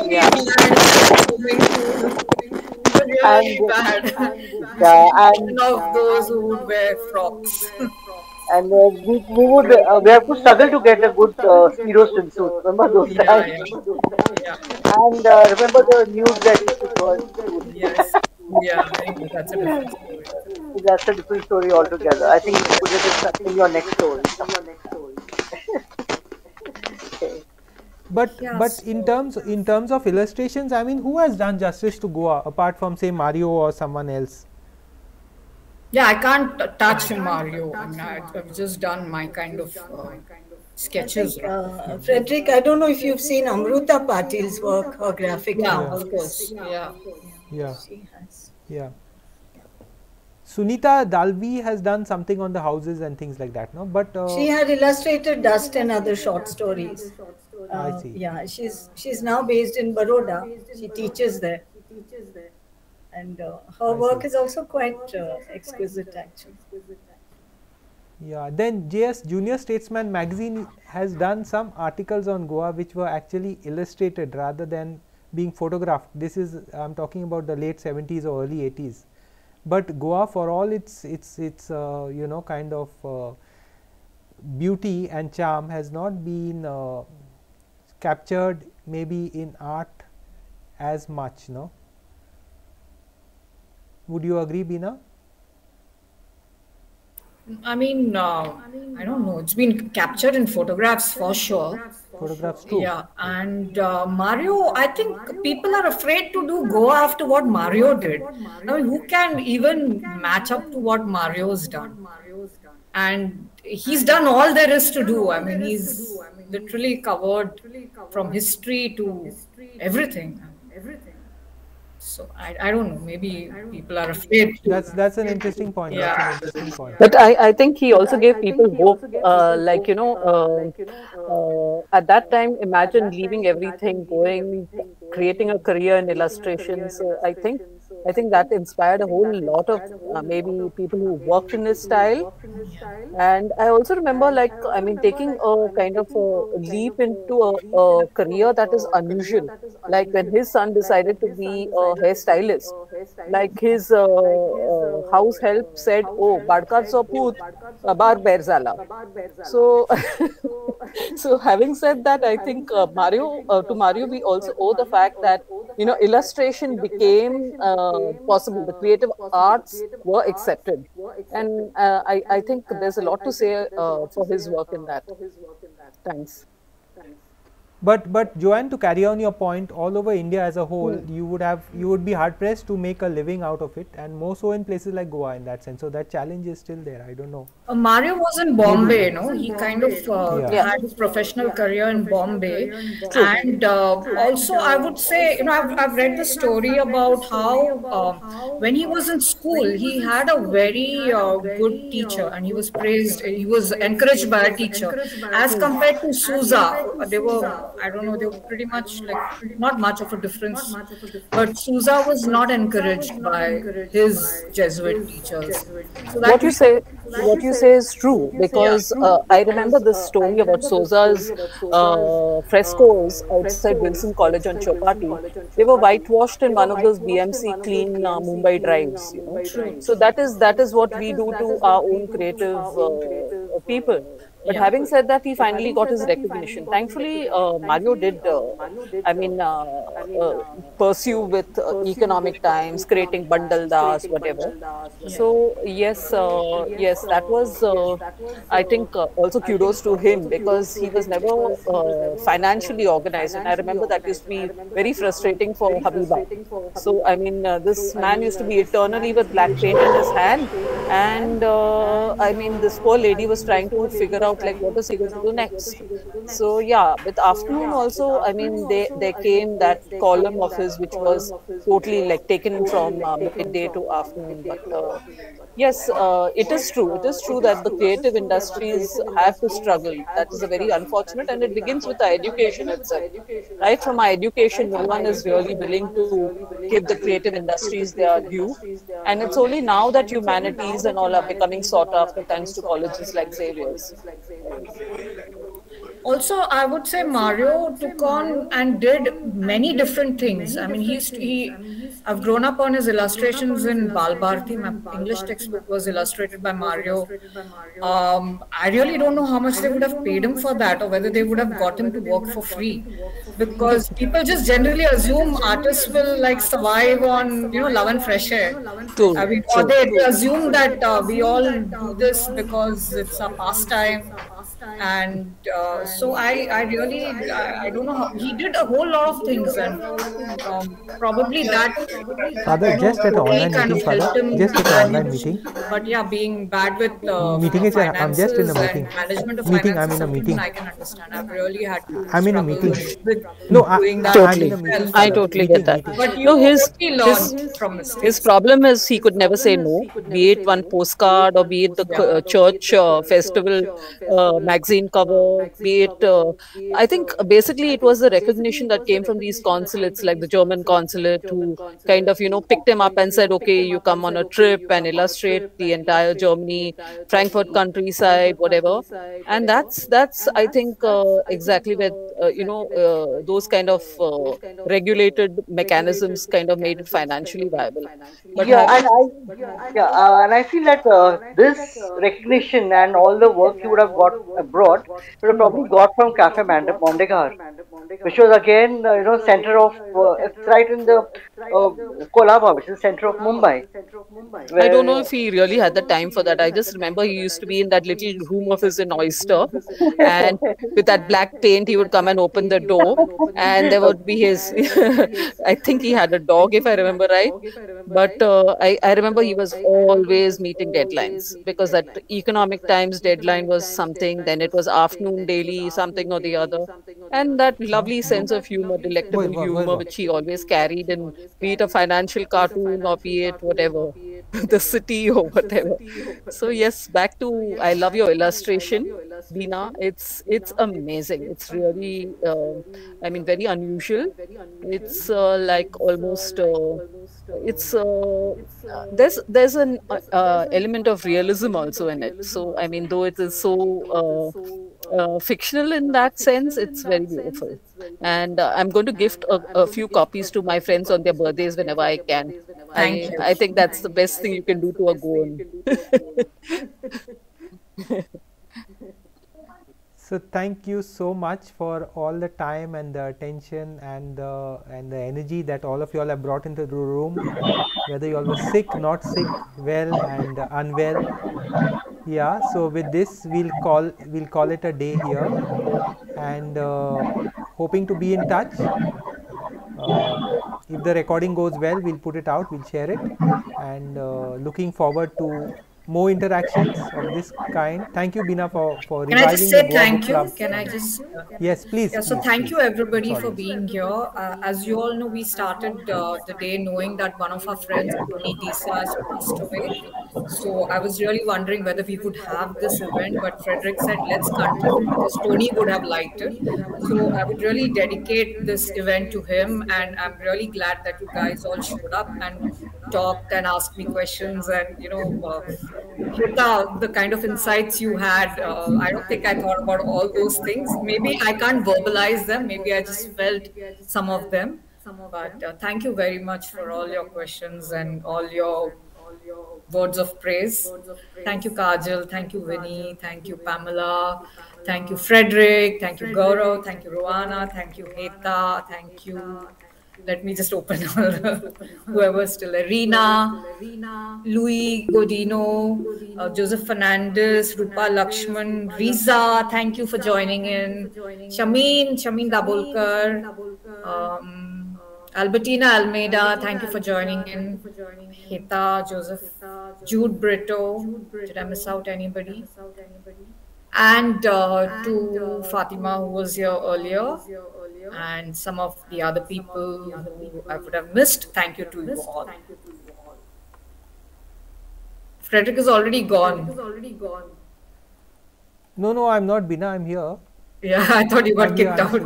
Yeah. Really bad. One of those who would wear frocks. And uh, we, we would uh, we have to struggle to get a good uh, hero swimsuit. Remember those yeah, times? Yeah. And uh, remember the news that it was. Yes. Yeah, I think that's a different story. That's a different story altogether. I think you put it in your next story. Your next story. Okay. But yeah, but so in terms in terms of illustrations, I mean, who has done justice to Goa apart from, say, Mario or someone else? Yeah, I can't touch Mario. I mean, I've just done my kind of uh, sketches. I think, uh, Frederick, I don't know if you've seen Amruta Patil's work, her graphic novel. Yeah, of course. Yeah. Yeah. Yeah. Sunita Dalvi has done something on the houses and things like that, no? But uh, she had illustrated Dust and other short stories. Uh, I see. Yeah, she's she's now based in Baroda. She teaches there. She teaches there. And uh, her work is also quite uh, exquisite, actually. Yeah. Then J S Junior Statesman magazine has done some articles on Goa which were actually illustrated rather than being photographed. This is, I'm talking about the late seventies or early eighties. But Goa, for all its its its uh, you know, kind of uh, beauty and charm, has not been uh, captured maybe in art as much, no? Would you agree, Bina? I mean, uh, I don't know. It's been captured in photographs for sure. Photographs too. Yeah, and uh, Mario, I think people are afraid to do Goa after what Mario did. I mean, who can even match up to what Mario's done? And he's done all there is to do. I mean, he's literally covered from history to everything. Everything. So I, I don't know, maybe people are afraid. That's that's an interesting point. Yeah. An interesting point. But I, I think he also gave people hope, uh, like, you know, uh, uh, at that time, imagine leaving everything, going, creating a career in illustrations. So I think I think that inspired a whole lot of uh, maybe people who worked in his style. And I also remember, like, I mean, taking a kind of a leap into a, a career that is unusual. Like when his son decided to be a hairstylist, like his uh, uh, house help said, "Oh, Badkar Soput, Abar Berzala." So, so having said that, I think uh, Mario, uh, to Mario, we also owe the fact that, you know, illustration became Uh, possible. The creative arts were accepted, and uh, I, I think there's a lot to say uh, for his work in that. Thanks. But but Joanne, to carry on your point, all over India as a whole, hmm. you would have you would be hard pressed to make a living out of it, and more so in places like Goa in that sense. So that challenge is still there. I don't know. Uh, Mario was in Bombay, no? He kind of uh, yeah. Yeah. had his professional career in Bombay, and uh, also I would say, you know, I've I've read the story about how uh, when he was in school, he had a very uh, good teacher, and he was praised. He was encouraged by a teacher, as compared to Souza. They were I don't know, they were pretty much like not much of a difference, of a difference. But Souza was not encouraged by his Jesuit teachers. So what you say, what you say is true, because uh, I remember this story about Souza's uh, frescoes outside Wilson College on Chowpatty. They were whitewashed in one of those B M C clean uh, Mumbai drives. You know? So that is that is what we do to our own creative uh, people. But yeah. having said that, he but finally got his recognition. Thankfully, uh, Mario did, uh, I mean, uh, uh, pursue with uh, Economic Times, creating Bandal Das, whatever. So, yes, uh, yes, that was, uh, I think, uh, also kudos to him, because he was never uh, financially organized. And I remember that used to be very frustrating for Habiba. So, I mean, uh, this man used to be eternally with black paint in his hand. And, uh, I mean, this poor lady was trying to figure out like what is he going to do next. So yeah, with Afternoon also, I mean, they there came that column of his which was totally like taken from uh, midday to afternoon. But uh, yes, uh, it is true. It is true that the creative industries have to struggle. That is a very unfortunate, and it begins with our education itself. Right from our education, no one is really willing to give the creative industries their due, and it's only now that humanities and all are becoming sought after thanks to colleges like Xavier's. Also, I would say Mario took on and did many different things. I mean, he's, he, I've grown up on his illustrations in Bal Bharti. My English textbook was illustrated by Mario. Um, I really don't know how much they would have paid him for that, or whether they would have got him to work for free, because people just generally assume artists will like survive on, you know, love and fresh air. I mean, or they assume that uh, we all do this because it's a pastime. And uh, so I, I really, I, I don't know how, he did a whole lot of things, and um, probably that Father, just at online meeting, Father, just at online meeting. But yeah, being bad with uh, meeting is, I'm just in a meeting. Management of meeting, I'm in a meeting. I can understand. I've really had to I'm in a meeting. With no, I, doing that totally. Meeting, I totally get that. But you no, his, his, from his problem is he could never say no, be it one postcard or be it the uh, church uh, festival uh, magazine cover, be it, uh, I think basically it was the recognition that came from these consulates, like the German consulate, who kind of, you know, picked him up and said, okay, you come on a trip and illustrate the entire Germany, Frankfurt countryside, whatever. And that's, that's I think, uh, exactly where, uh, you know, uh, those kind of uh, regulated mechanisms kind of made it financially viable. But yeah, and I, yeah, uh, and I feel that uh, this recognition and all the work you would have got abroad, but I probably got from Café Mondegar, which was again, uh, you know, center of, uh, it's right in the uh, Kolaba, which is the center of Mumbai. I don't know if he really had the time for that. I just remember he used to be in that little room of his in Oyster, and with that black paint, he would come and open the door, and there would be his, I think he had a dog, if I remember right, but uh, I, I remember he was always meeting deadlines, because that Economic Times deadline was something. Then it was Afternoon Daily, something or the other, and that lovely sense of humor, delectable humor, which he always carried in, be it a financial cartoon or be it whatever, the city or whatever. So yes, back to I love your illustration, Bina. It's it's amazing. It's really, uh, I mean, very unusual. It's uh, like almost. Uh, It's uh, there's there's an uh, uh, element of realism also in it. So I mean, though it is so uh, uh, fictional in that sense, it's very beautiful. And uh, I'm going to gift a, a few copies to my friends on their birthdays whenever I can. I I think that's the best thing you can do to a Goan. So thank you so much for all the time and the attention and the and the energy that all of you all have brought into the room, whether you all were sick, not sick, well and unwell. Yeah. So with this, we'll call we'll call it a day here, and uh, hoping to be in touch. Uh, if the recording goes well, we'll put it out, we'll share it, and uh, looking forward to more interactions of this kind. Thank you, Bina, for, for reviving. Can I just say thank you? Can I just... Yes, please. Yeah, so please, thank please. you everybody Sorry. for being here. Uh, as you all know, we started uh, the day knowing that one of our friends, Tony D'Sa, has passed away. So I was really wondering whether we would have this event, but Frederick said, let's continue, because Tony would have liked it. So I would really dedicate this event to him, and I'm really glad that you guys all showed up and talked and asked me questions, and, you know, uh, Heta, the kind of insights you had, uh, I don't think I thought about all those things. Maybe I can't verbalize them. Maybe I just felt some of them. But uh, thank you very much for all your questions and all your words of praise. Words of praise. Thank you, Kajal. Thank you, Vinny. Thank you, Pamela. Thank you, Frederick. Thank you, Gaurav. Thank you, Ruana. Thank you, Heta. Thank you. Let me just open all the, whoever's still there. Reena, Louis, Godino, uh, Joseph Fernandez, Rupa Lakshman, Riza, thank you for joining in. Shameen, Shameen Dabolkar, um, Albertina Almeida, thank you for joining in. Heta, Joseph, Jude Brito, did I miss out anybody? And uh, to Fatima, who was here earlier, and some of the other people who I would have missed. Thank you to you all. Frederick is already gone. No, no, I'm not, Bina. I'm here. Yeah, I thought you got I'm kicked out.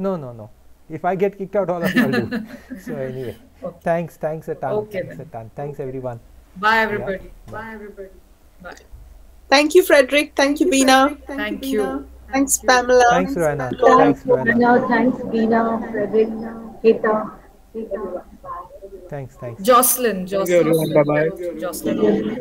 No, no, no. If I get kicked out, all of you will do. So anyway, okay. thanks, thanks a ton. Okay, thanks, a ton. Thanks everyone. Bye everybody. Yeah. Bye. Bye everybody. Bye. Thank you, Frederick. Thank you, Bina. Thank, Thank you. Bina. you. Thanks, Pamela. Thanks, Ruana. Thanks, Ruana. Thanks, Bina, Frederick, Heta. Thanks, thanks. Joslyn, Joslyn. Bye-bye. Joslyn.